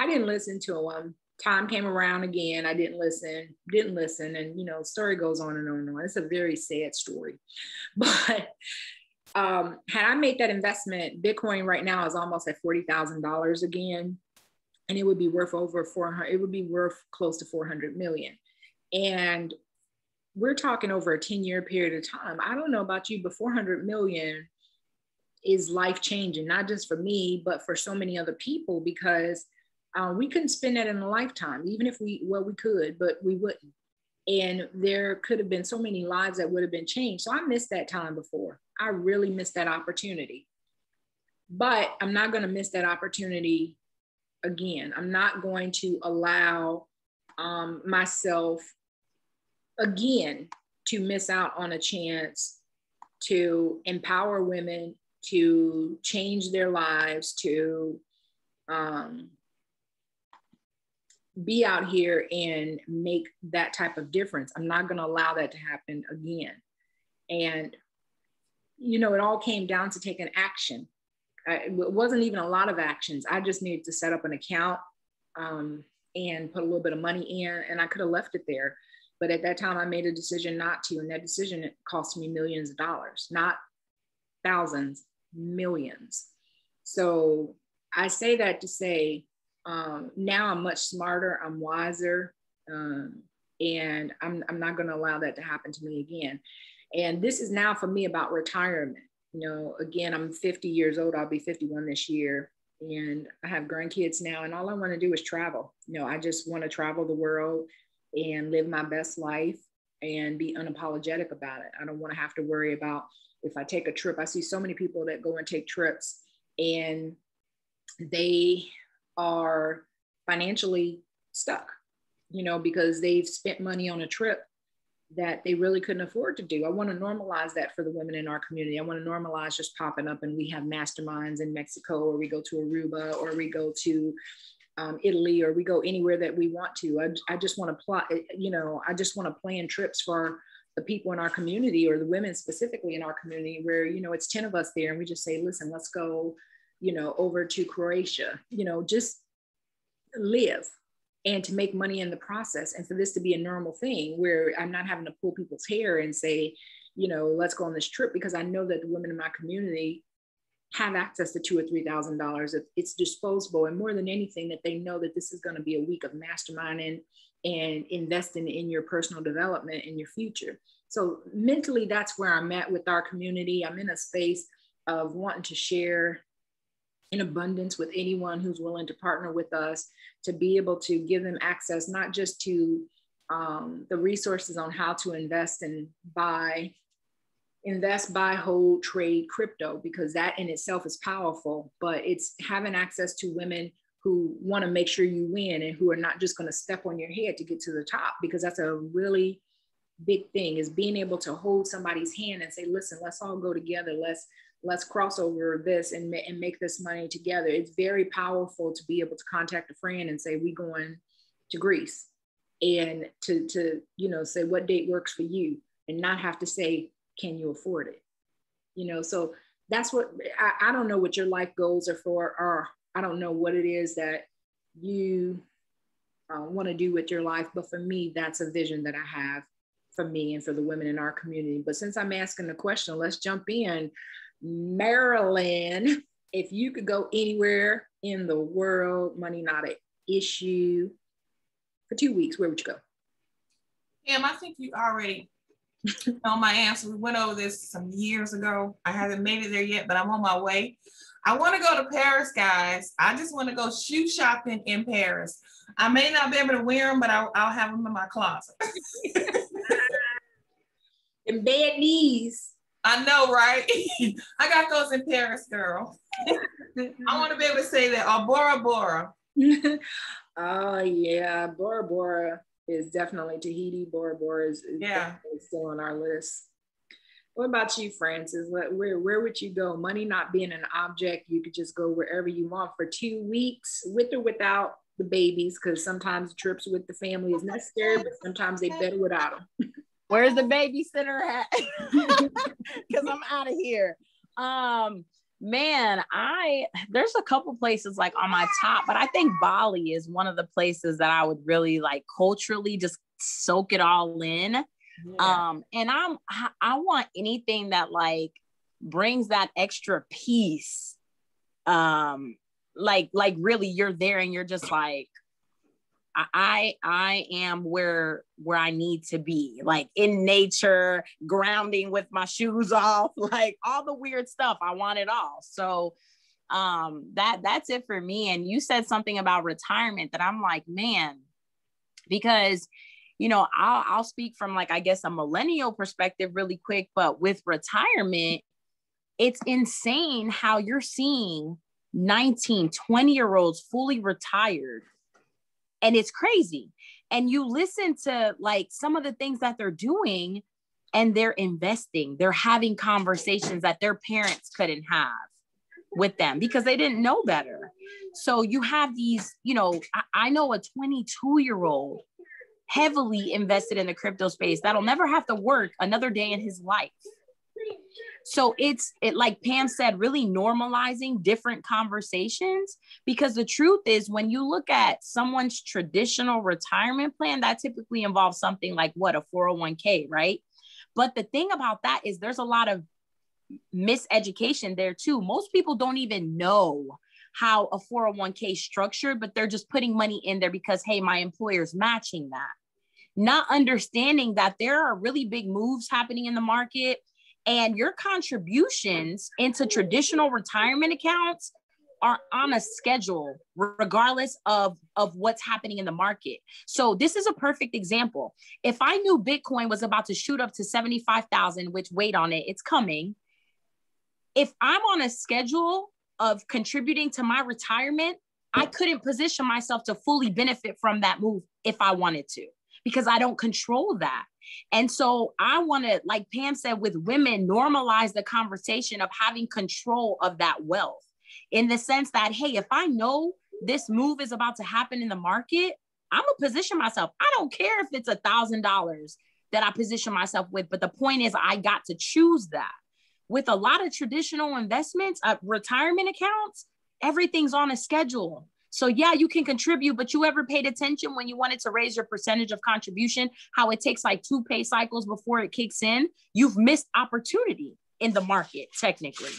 I didn't listen to him. Time came around again. I didn't listen, didn't listen. And, you know, the story goes on and on and on. It's a very sad story. But um, had I made that investment, Bitcoin right now is almost at forty thousand dollars again. And it would be worth over four hundred, it would be worth close to four hundred million. And we're talking over a ten year period of time. I don't know about you, but four hundred million is life changing, not just for me, but for so many other people, because Uh, we couldn't spend that in a lifetime, even if we, well, we could, but we wouldn't. And there could have been so many lives that would have been changed. So I missed that time before. I really missed that opportunity. But I'm not going to miss that opportunity again. I'm not going to allow um, myself again to miss out on a chance to empower women, to change their lives, to um, be out here and make that type of difference. I'm not going to allow that to happen again. And, you know, it all came down to taking action. I, it wasn't even a lot of actions. I just needed to set up an account um, and put a little bit of money in, and I could have left it there. But at that time, I made a decision not to. And that decision cost me millions of dollars, not thousands, millions. So I say that to say, um, now I'm much smarter, I'm wiser, um, and I'm, I'm not going to allow that to happen to me again. And this is now for me about retirement. You know, again, I'm fifty years old. I'll be fifty-one this year, and I have grandkids now. And all I want to do is travel. You know, I just want to travel the world and live my best life and be unapologetic about it. I don't want to have to worry about if I take a trip. I see so many people that go and take trips, and they are financially stuck, you know, because they've spent money on a trip that they really couldn't afford to do. I want to normalize that for the women in our community. I want to normalize just popping up, and we have masterminds in Mexico, or we go to Aruba, or we go to um, Italy, or we go anywhere that we want to. I, I just want to plot, you know, I just want to plan trips for the people in our community, or the women specifically in our community, where, you know, it's ten of us there, and we just say, listen, let's go, you know, over to Croatia, you know, just live, and to make money in the process. And for this to be a normal thing where I'm not having to pull people's hair and say, you know, let's go on this trip, because I know that the women in my community have access to two or three thousand dollars. It's disposable. And more than anything, that they know that this is going to be a week of masterminding and investing in your personal development and your future. So mentally, that's where I'm at with our community. I'm in a space of wanting to share in abundance with anyone who's willing to partner with us, to be able to give them access, not just to um, the resources on how to invest and buy, invest, buy, hold, trade crypto, because that in itself is powerful, but it's having access to women who want to make sure you win, and who are not just going to step on your head to get to the top, because that's a really big thing, is being able to hold somebody's hand and say, listen, let's all go together. Let's let's cross over this and, and make this money together. It's very powerful to be able to contact a friend and say, we going to Greece, and to, to, you know, say what date works for you, and not have to say, can you afford it? You know, so that's what, I, I don't know what your life goals are for, or I don't know what it is that you uh, want to do with your life. But for me, that's a vision that I have for me and for the women in our community. But since I'm asking the question, let's jump in. Marilyn, if you could go anywhere in the world, money not an issue, for two weeks, where would you go? Pam, I think you already know my answer. We went over this some years ago. I haven't made it there yet, but I'm on my way. I want to go to Paris, guys. I just want to go shoe shopping in Paris. I may not be able to wear them, but I'll, I'll have them in my closet. And bad knees. I know, right? I got those in Paris, girl. I want to be able to say that. Or Bora Bora. Oh, yeah. Bora Bora is definitely Tahiti. Bora Bora is, is yeah. still on our list. What about you, Frances? Where, where would you go? Money not being an object, you could just go wherever you want for two weeks, with or without the babies, because sometimes trips with the family is necessary, but sometimes they better without them. Where's the babysitter at? Because I'm out of here. Um, man, I there's a couple places like on my top, but I think Bali is one of the places that I would really like culturally just soak it all in. Yeah. Um, and I'm I, I want anything that like brings that extra peace. Um, like like really, you're there and you're just like, I I am where where I need to be, like in nature, grounding with my shoes off, like all the weird stuff. I want it all. So um, that that's it for me. And you said something about retirement that I'm like, man, because, you know, I'll, I'll speak from like, I guess, a millennial perspective really quick. But with retirement, it's insane how you're seeing nineteen, twenty year olds fully retired. And it's crazy. And you listen to like some of the things that they're doing, and they're investing, they're having conversations that their parents couldn't have with them because they didn't know better. So you have these, you know, I, I know a twenty-two year old heavily invested in the crypto space that'll never have to work another day in his life. So it's it, like Pam said, really normalizing different conversations, because the truth is when you look at someone's traditional retirement plan, that typically involves something like what, a four oh one k, right? But the thing about that is there's a lot of miseducation there too. Most people don't even know how a four oh one k is structured, but they're just putting money in there because, hey, my employer's matching that. Not understanding that there are really big moves happening in the market, and your contributions into traditional retirement accounts are on a schedule regardless of, of what's happening in the market. So this is a perfect example. If I knew Bitcoin was about to shoot up to seventy-five thousand, which wait on it, it's coming. If I'm on a schedule of contributing to my retirement, I couldn't position myself to fully benefit from that move if I wanted to, because I don't control that. And so I want to, like Pam said, with women, normalize the conversation of having control of that wealth, in the sense that, hey, if I know this move is about to happen in the market, I'm going to position myself. I don't care if it's a thousand dollars that I position myself with, but the point is I got to choose that. With a lot of traditional investments, uh, retirement accounts, everything's on a schedule. So yeah, you can contribute, but you ever paid attention when you wanted to raise your percentage of contribution, how it takes like two pay cycles before it kicks in? You've missed opportunity in the market, technically.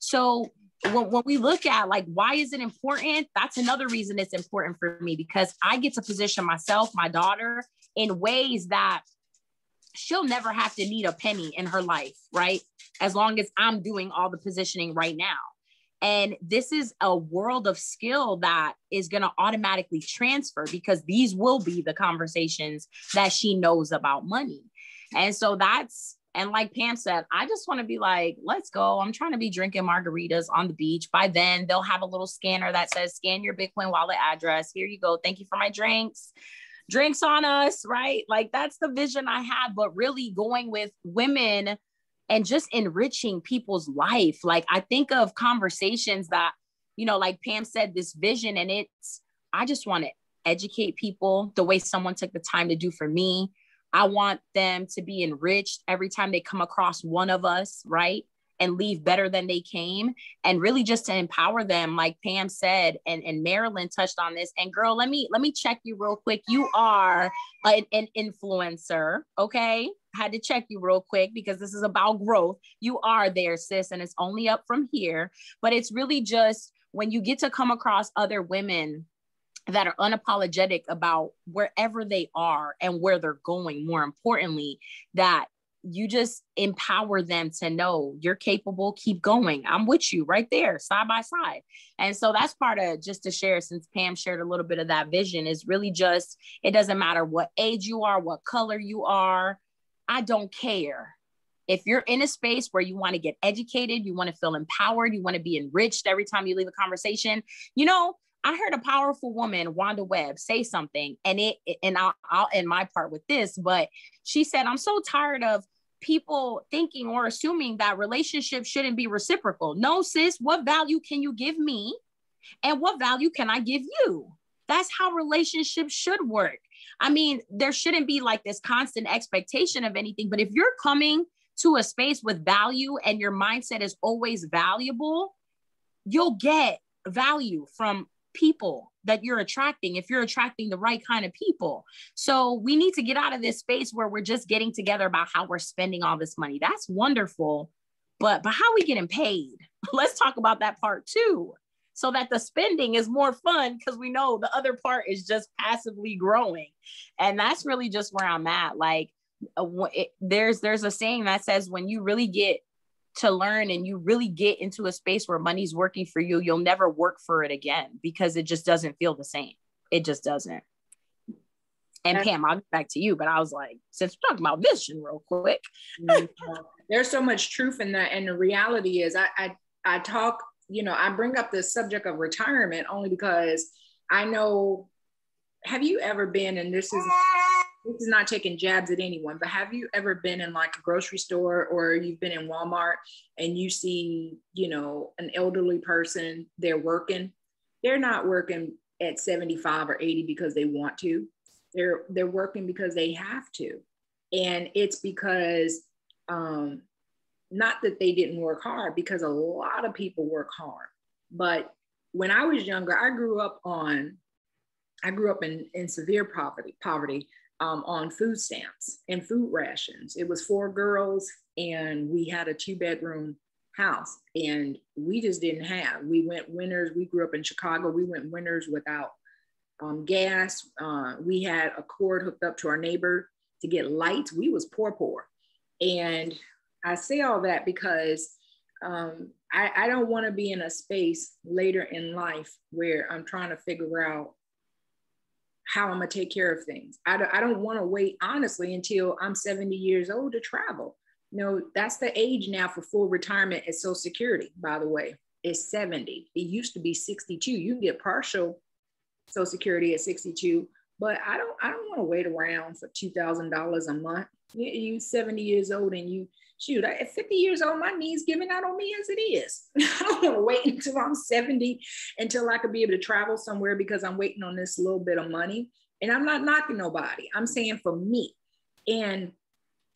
So when, when we look at like, why is it important? That's another reason it's important for me, because I get to position myself, my daughter, in ways that she'll never have to need a penny in her life, right? As long as I'm doing all the positioning right now. And this is a world of skill that is going to automatically transfer, because these will be the conversations that she knows about money. And so that's, and like Pam said, I just want to be like, let's go. I'm trying to be drinking margaritas on the beach. By then they'll have a little scanner that says, scan your Bitcoin wallet address. Here you go. Thank you for my drinks. Drinks on us, right? Like that's the vision I have, but really going with women and just enriching people's life. Like I think of conversations that, you know, like Pam said, this vision, and it's, I just want to educate people the way someone took the time to do for me. I want them to be enriched every time they come across one of us, right? And leave better than they came, and really just to empower them. Like Pam said, and, and Marilyn touched on this, and girl, let me, let me check you real quick. You are an, an influencer, okay? Had to check you real quick because this is about growth. You are there, sis, and it's only up from here. But it's really just when you get to come across other women that are unapologetic about wherever they are and where they're going, more importantly, that you just empower them to know you're capable, keep going. I'm with you right there, side by side. And so that's part of, just to share, since Pam shared a little bit of that vision, is really just, it doesn't matter what age you are, what color you are, I don't care. If you're in a space where you want to get educated, you want to feel empowered, you want to be enriched every time you leave a conversation. You know, I heard a powerful woman, Wanda Webb, say something, and it, and I'll, I'll end my part with this, but she said, I'm so tired of people thinking or assuming that relationships shouldn't be reciprocal. No, sis, what value can you give me? And what value can I give you? That's how relationships should work. I mean, there shouldn't be like this constant expectation of anything, but if you're coming to a space with value and your mindset is always valuable, you'll get value from people that you're attracting, if you're attracting the right kind of people. So we need to get out of this space where we're just getting together about how we're spending all this money. That's wonderful, but, but how are we getting paid? Let's talk about that part too, so that the spending is more fun, because we know the other part is just passively growing. And that's really just where I'm at. Like uh, it, there's, there's a saying that says, when you really get to learn and you really get into a space where money's working for you, you'll never work for it again, because it just doesn't feel the same. It just doesn't. And Pam, I'll get back to you, but I was like, since we're talking about vision real quick. There's so much truth in that. And the reality is I, I, I talk, you know, I bring up the subject of retirement only because I know, have you ever been, and this is, this is not taking jabs at anyone, but have you ever been in like a grocery store, or you've been in Walmart and you see, you know, an elderly person, they're working They're not working at seventy-five or eighty because they want to. They're, they're working because they have to. And it's because, um, not that they didn't work hard, because a lot of people work hard. But when I was younger, I grew up on, I grew up in, in severe poverty, poverty um, on food stamps and food rations. It was four girls and we had a two bedroom house, and we just didn't have, we went winters. We grew up in Chicago. We went winters without um, gas. Uh, we had a cord hooked up to our neighbor to get lights. We was poor, poor. And I say all that because um, I, I don't want to be in a space later in life where I'm trying to figure out how I'm going to take care of things. I don't, I don't want to wait, honestly, until I'm seventy years old to travel. No, that's the age now for full retirement at Social Security, by the way, is seventy. It used to be sixty-two. You can get partial Social Security at sixty-two, but I don't, I don't want to wait around for two thousand dollars a month. You, you seventy years old and you, shoot, at fifty years old, my knees giving out on me as it is. I don't want to wait until I'm seventy until I could be able to travel somewhere because I'm waiting on this little bit of money. And I'm not knocking nobody. I'm saying for me. And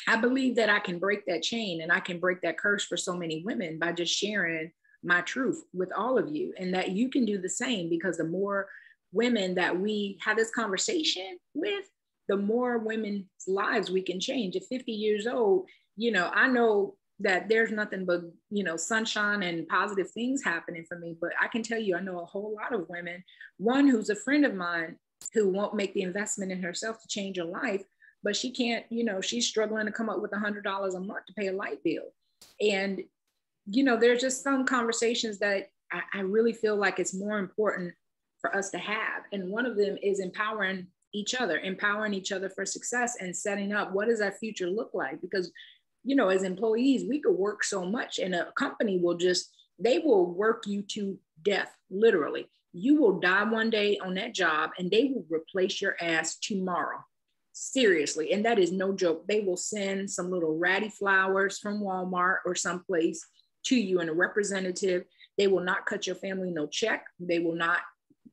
I believe that I can break that chain and I can break that curse for so many women by just sharing my truth with all of you, and that you can do the same, because the more women that we have this conversation with, the more women's lives we can change. At fifty years old, you know, I know that there's nothing but, you know, sunshine and positive things happening for me, but I can tell you, I know a whole lot of women, one who's a friend of mine who won't make the investment in herself to change her life, but she can't, you know, she's struggling to come up with one hundred dollars a month to pay a light bill. And, you know, there's just some conversations that I, I really feel like it's more important for us to have. And one of them is empowering each other, empowering each other for success and setting up, what does our future look like? Because, you know, as employees, we could work so much, and a company will just, they will work you to death, literally. You will die one day on that job and they will replace your ass tomorrow. Seriously. And that is no joke. They will send some little ratty flowers from Walmart or someplace to you and a representative. They will not cut your family no check. They will not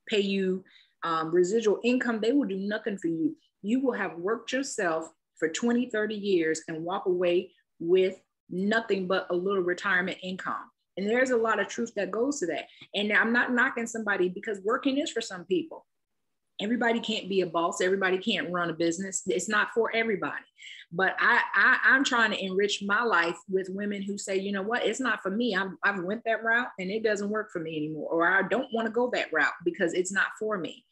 pay you um, residual income. They will do nothing for you. You will have worked yourself for twenty, thirty years and walk away with nothing but a little retirement income. And there's a lot of truth that goes to that. And I'm not knocking somebody, because working is for some people. Everybody can't be a boss. Everybody can't run a business. It's not for everybody. But I, I, I'm trying to enrich my life with women who say, you know what, it's not for me. I'm, I've went that route and it doesn't work for me anymore. Or I don't want to go that route because it's not for me.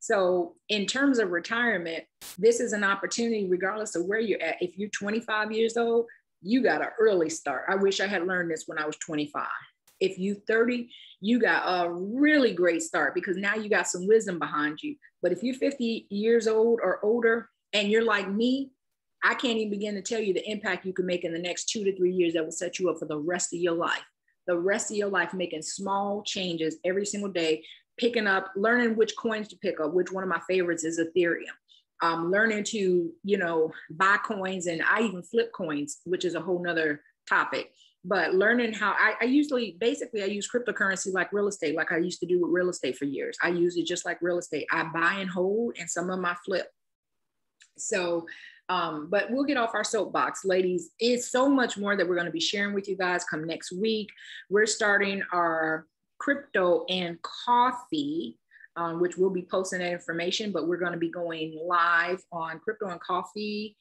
So in terms of retirement, this is an opportunity regardless of where you're at. If you're twenty-five years old, you got an early start. I wish I had learned this when I was twenty-five. If you're thirty, you got a really great start because now you got some wisdom behind you. But if you're fifty years old or older and you're like me, I can't even begin to tell you the impact you can make in the next two to three years that will set you up for the rest of your life. The rest of your life, making small changes every single day, picking up, learning which coins to pick up, which one of my favorites is Ethereum. Um, learning to, you know, buy coins, and I even flip coins, which is a whole nother topic. But learning how, I, I usually, basically I use cryptocurrency like real estate, like I used to do with real estate for years. I use it just like real estate. I buy and hold, and some of my flip. So, um, but we'll get off our soapbox, ladies. It's so much more that we're going to be sharing with you guys come next week. We're starting our crypto and coffee, um, which we'll be posting that information, but we're going to be going live on crypto and coffee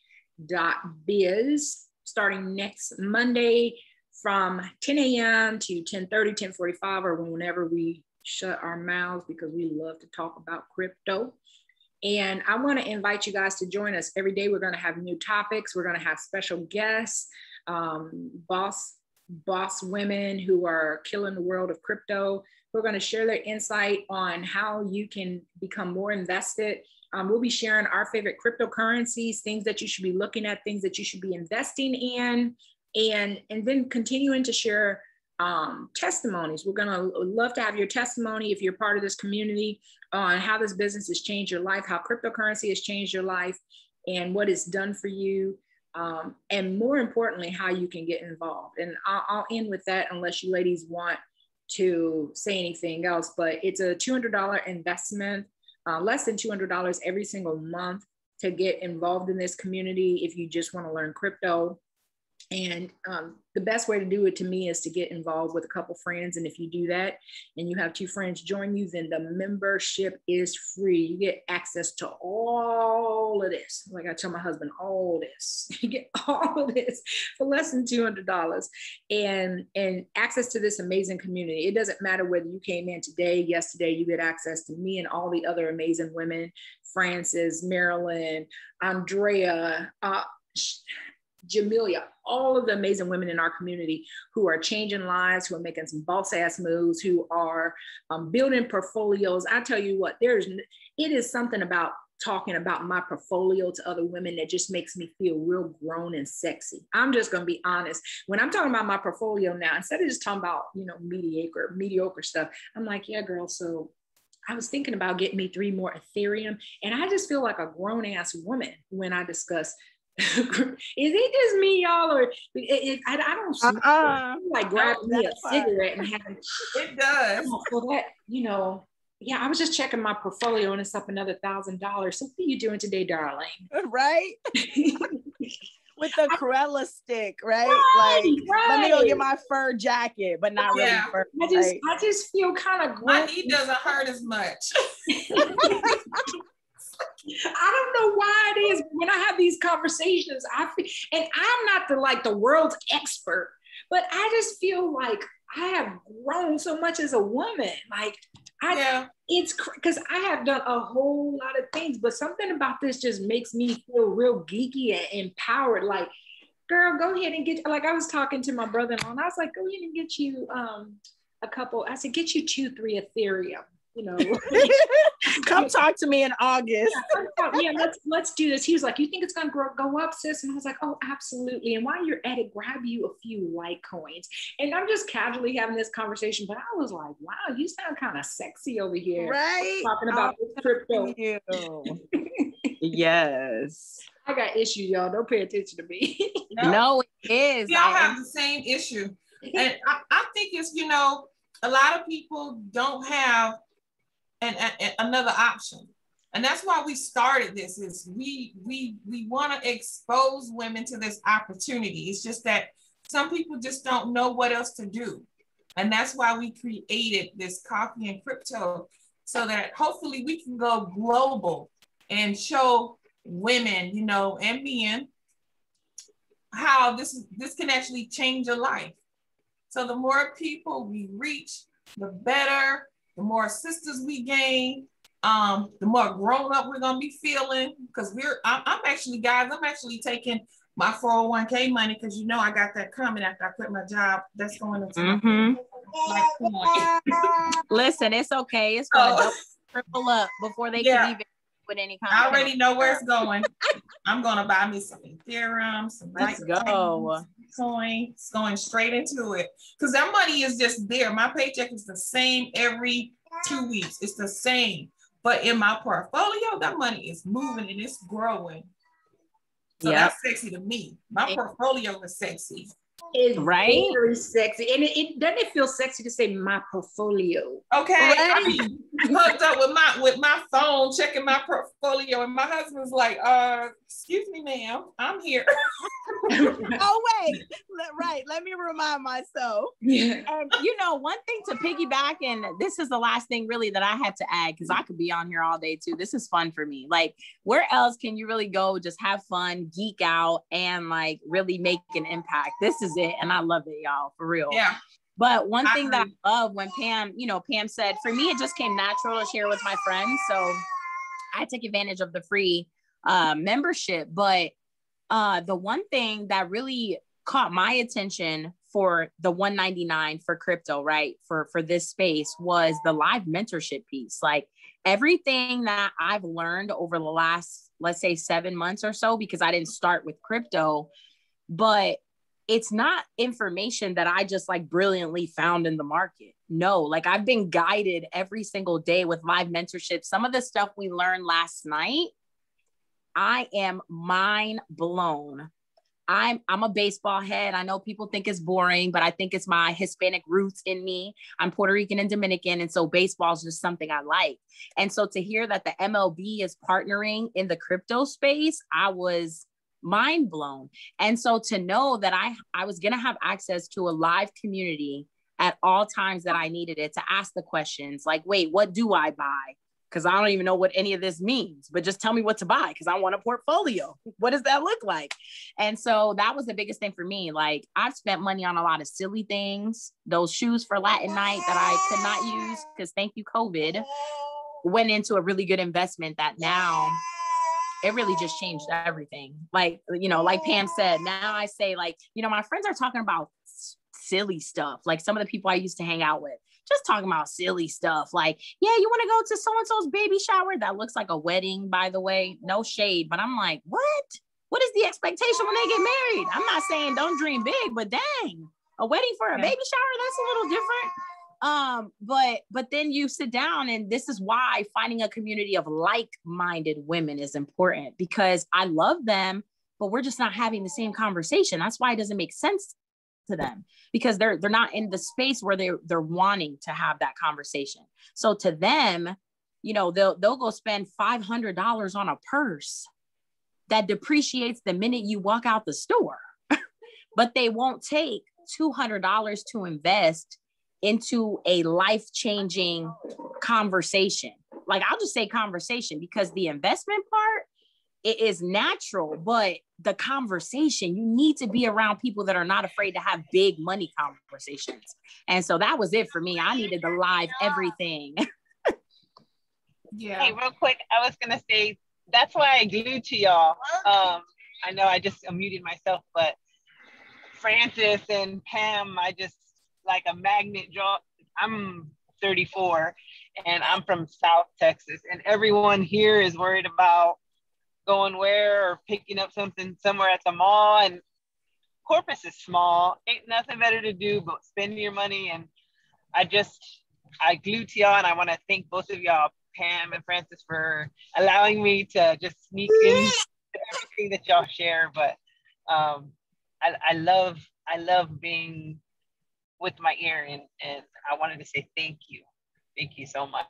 dot biz starting next Monday, from ten a m to ten thirty, ten forty-five, or whenever we shut our mouths, because we love to talk about crypto. And I want to invite you guys to join us every day. We're going to have new topics. We're going to have special guests, um, boss, boss women who are killing the world of crypto. We're going to share their insight on how you can become more invested. Um, we'll be sharing our favorite cryptocurrencies, things that you should be looking at, things that you should be investing in. And, and then continuing to share um, testimonies. We're going to love to have your testimony if you're part of this community on how this business has changed your life, how cryptocurrency has changed your life, and what it's done for you. Um, and more importantly, how you can get involved. And I'll, I'll end with that, unless you ladies want to say anything else, but it's a two hundred dollars investment, uh, less than two hundred dollars every single month to get involved in this community if you just want to learn crypto. And um, the best way to do it to me is to get involved with a couple friends. And if you do that and you have two friends join you, then the membership is free. You get access to all of this. Like I tell my husband, all this, you get all of this for less than two hundred dollars and, and access to this amazing community. It doesn't matter whether you came in today, yesterday, you get access to me and all the other amazing women, Frances, Marilyn, Andrea, uh, Jamelia, all of the amazing women in our community who are changing lives, who are making some boss ass moves, who are um, building portfolios. I tell you what, there's, it is something about talking about my portfolio to other women that just makes me feel real grown and sexy. I'm just going to be honest. When I'm talking about my portfolio now, instead of just talking about, you know, mediocre, mediocre stuff, I'm like, yeah, girl. So I was thinking about getting me three more Ethereum. And I just feel like a grown ass woman when I discuss is it just me, y'all, or it, it, I, I don't uh-uh. like grabbing no, me a fine. cigarette and having it does well that you know yeah I was just checking my portfolio and it's up another thousand dollars. So what are you doing today, darling? Right. With the Corella stick, right? right like right. Let me go get my fur jacket, but not yeah. really fur. I just right? I just feel kind of my knee doesn't hurt as much. I don't know why it is, but when I have these conversations, I feel, and I'm not the like the world's expert, but I just feel like I have grown so much as a woman. Like I, yeah. it's because I have done a whole lot of things, but something about this just makes me feel real geeky and empowered. Like, girl, go ahead and get. Like I was talking to my brother-in-law, and I was like, go ahead and get you um a couple. I said, get you two, three Ethereum. You know, come talk to me in August. Yeah, yeah, let's let's do this. He was like, you think it's gonna grow, go up, sis? And I was like, oh, absolutely. And while you're at it, grab you a few Litecoins. And I'm just casually having this conversation, but I was like, wow, you sound kind of sexy over here, right? Talking about oh, this crypto. Yes. I got issues, y'all. Don't pay attention to me. no. no, it is. Y'all have the same issue, and I, I think it's you know a lot of people don't have. And, and another option. And that's why we started this is we we we want to expose women to this opportunity. It's just that some people just don't know what else to do. And that's why we created this Coffee and Crypto, so that hopefully we can go global and show women, you know, and men how this this can actually change your life. So the more people we reach, the better. The more sisters we gain, um, the more grown up we're gonna be feeling. Because we're, I'm, I'm actually, guys, I'm actually taking my four oh one K money, because you know I got that coming after I quit my job. That's going into mm-hmm. my Listen, it's okay. It's gonna oh. triple up before they yeah. can even with any kind. I already know where it's going. I'm gonna buy me some Ethereum, some Let's go. Bitcoin. It's going straight into it. Because that money is just there. My paycheck is the same every two weeks. It's the same. But in my portfolio, that money is moving and it's growing. So yep. that's sexy to me. My it, portfolio is sexy. It's right? very sexy. And it, it doesn't it feel sexy to say my portfolio. Okay. Right? I mean, hooked up with my with my phone, checking my portfolio, and my husband's like, uh, excuse me, ma'am, I'm here. Oh, wait, right, let me remind myself. Yeah. And you know, one thing to piggyback, and this is the last thing really that I had to add, because I could be on here all day too. This is fun for me. Like, where else can you really go just have fun, geek out, and like really make an impact? This is it, and I love it, y'all, for real. Yeah. But one thing that I love when Pam, you know, Pam said, for me, it just came natural to share with my friends. So I took advantage of the free uh, membership. But uh, the one thing that really caught my attention for the one ninety-nine for crypto, right? For, for this space was the live mentorship piece. Like everything that I've learned over the last, let's say seven months or so, because I didn't start with crypto, but it's not information that I just like brilliantly found in the market. No, like I've been guided every single day with live mentorship. Some of the stuff we learned last night, I am mind blown I'm, I'm a baseball head. I know people think it's boring, but I think it's my Hispanic roots in me. I'm Puerto Rican and Dominican. And so baseball is just something I like. And so to hear that the M L B is partnering in the crypto space, I was mind blown. And so to know that I, I was going to have access to a live community at all times that I needed it, to ask the questions like, wait, what do I buy? Because I don't even know what any of this means, but just tell me what to buy because I want a portfolio. What does that look like? And so that was the biggest thing for me. Like, I've spent money on a lot of silly things. Those shoes for Latin night that I could not use because thank you, COVID, went into a really good investment that now it really just changed everything. Like, you know, like Pam said, now I say like, you know, my friends are talking about silly stuff. Like some of the people I used to hang out with, just talking about silly stuff. Like, yeah, you want to go to so-and-so's baby shower? That looks like a wedding, by the way, no shade. But I'm like, what? What is the expectation when they get married? I'm not saying don't dream big, but dang, a wedding for a baby shower? That's a little different. Um, but, but then you sit down, and this is why finding a community of like-minded women is important, because I love them, but we're just not having the same conversation. That's why it doesn't make sense to them, because they're, they're not in the space where they're, they're wanting to have that conversation. So to them, you know, they'll, they'll go spend five hundred dollars on a purse that depreciates the minute you walk out the store, but they won't take two hundred dollars to invest into a life-changing conversation. Like, I'll just say conversation, because the investment part, it is natural, but the conversation, you need to be around people that are not afraid to have big money conversations. And so that was it for me. I needed the live everything. Yeah. Hey, real quick, I was going to say, that's why I glued to y'all. Um, I know I just unmuted myself, but Frances and Pam, I just like a magnet draw. I'm thirty-four and I'm from South Texas, and everyone here is worried about going where or picking up something somewhere at the mall, and Corpus is small, ain't nothing better to do but spend your money. And I just I glued to y'all, and I want to thank both of y'all, Pam and Frances, for allowing me to just sneak in everything that y'all share. But um I, I love I love being with my ear, and, and I wanted to say thank you thank you so much.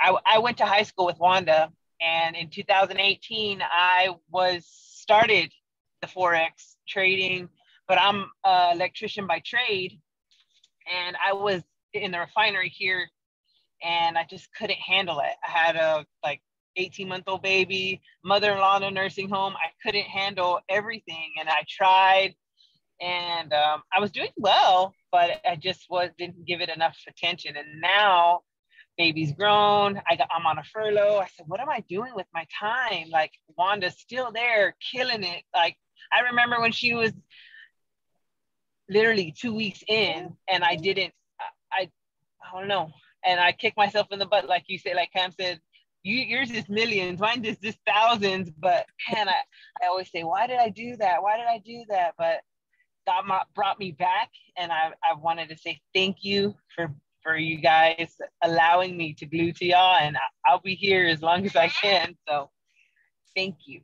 I, I went to high school with Wanda. And in two thousand eighteen, I was started the Forex trading, but I'm an electrician by trade. And I was in the refinery here, and I just couldn't handle it. I had a like eighteen month old baby, mother-in-law in a nursing home. I couldn't handle everything. And I tried, and um, I was doing well, but I just was, didn't give it enough attention. And now, baby's grown. I got, I'm on a furlough. I said, what am I doing with my time? Like, Wanda's still there, killing it. Like, I remember when she was literally two weeks in, and I didn't, I, I don't know. And I kicked myself in the butt. Like you said, like Pam said, you, yours is millions, mine is just thousands. But man, I, I always say, why did I do that? Why did I do that? But God brought me back. And I, I wanted to say thank you for for you guys allowing me to glue to y'all, and I'll be here as long as I can. So thank you.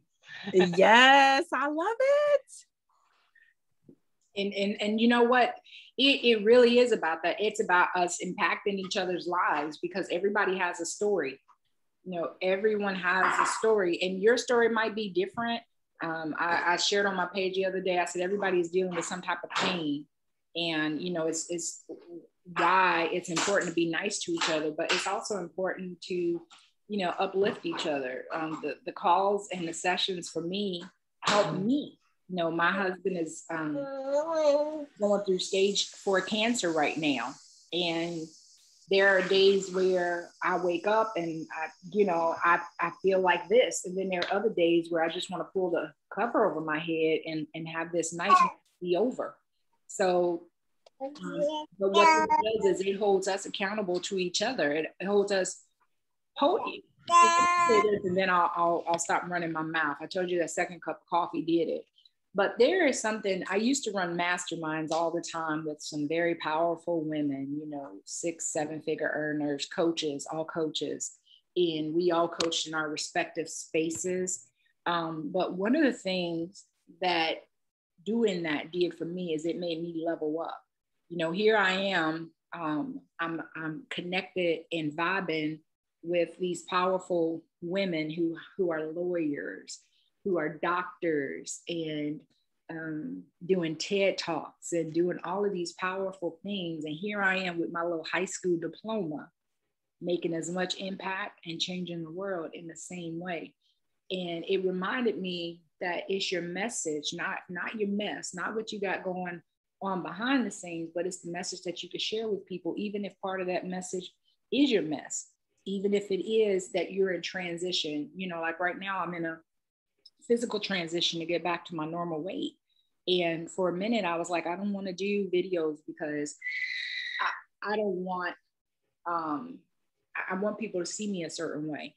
Yes, I love it. And, and, and you know what? It, it really is about that. It's about us impacting each other's lives, because everybody has a story. You know, everyone has a story, and your story might be different. Um, I, I shared on my page the other day, I said, everybody is dealing with some type of pain, and, you know, it's, it's, why it's important to be nice to each other, but it's also important to, you know, uplift each other. Um, the, the calls and the sessions for me help me. You know, my husband is um, going through stage four cancer right now. And there are days where I wake up and I, you know, I, I feel like this. And then there are other days where I just want to pull the cover over my head and, and have this nightmare be over. So Um, but what it does is it holds us accountable to each other. It, it holds us holy. And then I'll, I'll, I'll stop running my mouth. I told you that second cup of coffee did it. But there is something, I used to run masterminds all the time with some very powerful women, you know, six, seven figure earners, coaches, all coaches. And we all coached in our respective spaces. Um, but one of the things that doing that did for me is it made me level up. You know, here I am, um, I'm, I'm connected and vibing with these powerful women who, who are lawyers, who are doctors, and um, doing TED Talks and doing all of these powerful things. And here I am with my little high school diploma, making as much impact and changing the world in the same way. And it reminded me that it's your message, not, not your mess, not what you got going on behind the scenes, but it's the message that you can share with people, even if part of that message is your mess, even if it is that you're in transition. You know, like right now I'm in a physical transition to get back to my normal weight. And for a minute, I was like, I don't want to do videos because I, I don't want, um, I want people to see me a certain way.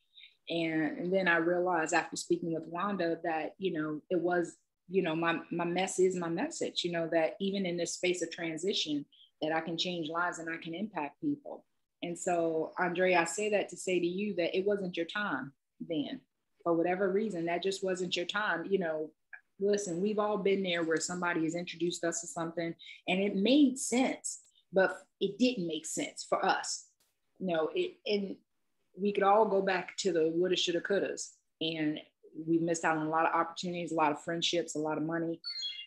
And, and then I realized after speaking with Wanda that, you know, it was, you know, my, my mess is my message, you know, that even in this space of transition, that I can change lives and I can impact people. And so, Andre, I say that to say to you that it wasn't your time then. For whatever reason, that just wasn't your time. You know, listen, we've all been there where somebody has introduced us to something and it made sense, but it didn't make sense for us. You know, it, and we could all go back to the woulda, shoulda, couldas. And we missed out on a lot of opportunities, a lot of friendships, a lot of money,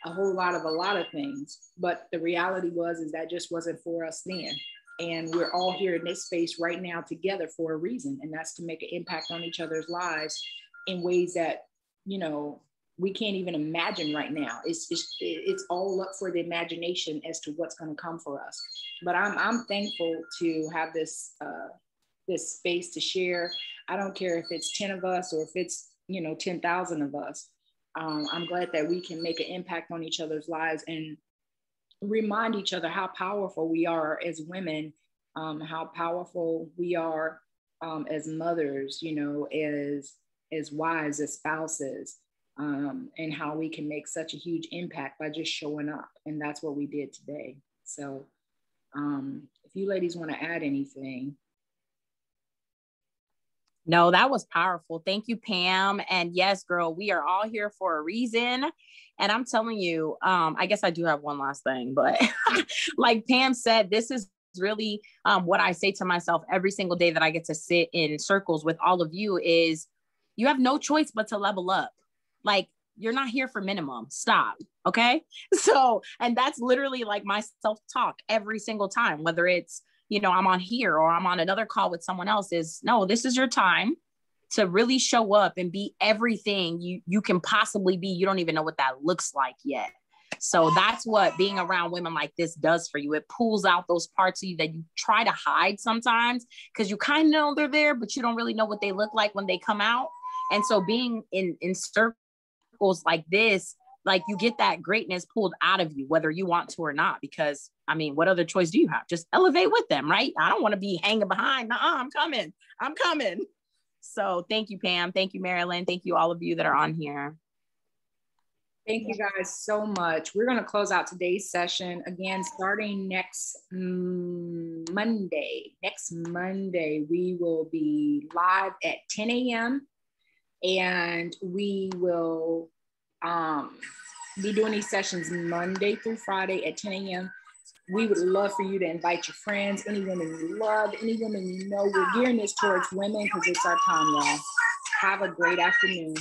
a whole lot of a lot of things. But the reality was, is that just wasn't for us then. And we're all here in this space right now together for a reason. And that's to make an impact on each other's lives in ways that, you know, we can't even imagine right now. It's it's, it's all up for the imagination as to what's going to come for us. But I'm, I'm thankful to have this, uh, this space to share. I don't care if it's ten of us or if it's, you know, ten thousand of us. Um, I'm glad that we can make an impact on each other's lives and remind each other how powerful we are as women, um, how powerful we are um, as mothers, you know, as, as wives, as spouses, um, and how we can make such a huge impact by just showing up. And that's what we did today. So um, if you ladies want to add anything. No, that was powerful. Thank you, Pam. And yes, girl, we are all here for a reason. And I'm telling you, um, I guess I do have one last thing, but like Pam said, this is really um, what I say to myself every single day that I get to sit in circles with all of you is you have no choice but to level up. Like, you're not here for minimum. Stop. Okay. So, and that's literally like my self-talk every single time, whether it's, you know, I'm on here or I'm on another call with someone else, is no, this is your time to really show up and be everything you, you can possibly be. You don't even know what that looks like yet. So that's what being around women like this does for you. It pulls out those parts of you that you try to hide sometimes because you kind of know they're there, but you don't really know what they look like when they come out. And so being in, in circles like this, like you get that greatness pulled out of you, whether you want to or not, because I mean, what other choice do you have? Just elevate with them, right? I don't want to be hanging behind. Nuh-uh, I'm coming. I'm coming. So thank you, Pam. Thank you, Marilyn. Thank you, all of you that are on here. Thank you guys so much. We're going to close out today's session again, starting next um, Monday. Next Monday, we will be live at ten a m and we will um, be doing these sessions Monday through Friday at ten a m We would love for you to invite your friends, any women you love, any women you know. We're gearing this towards women because it's our time, y'all. Have a great afternoon.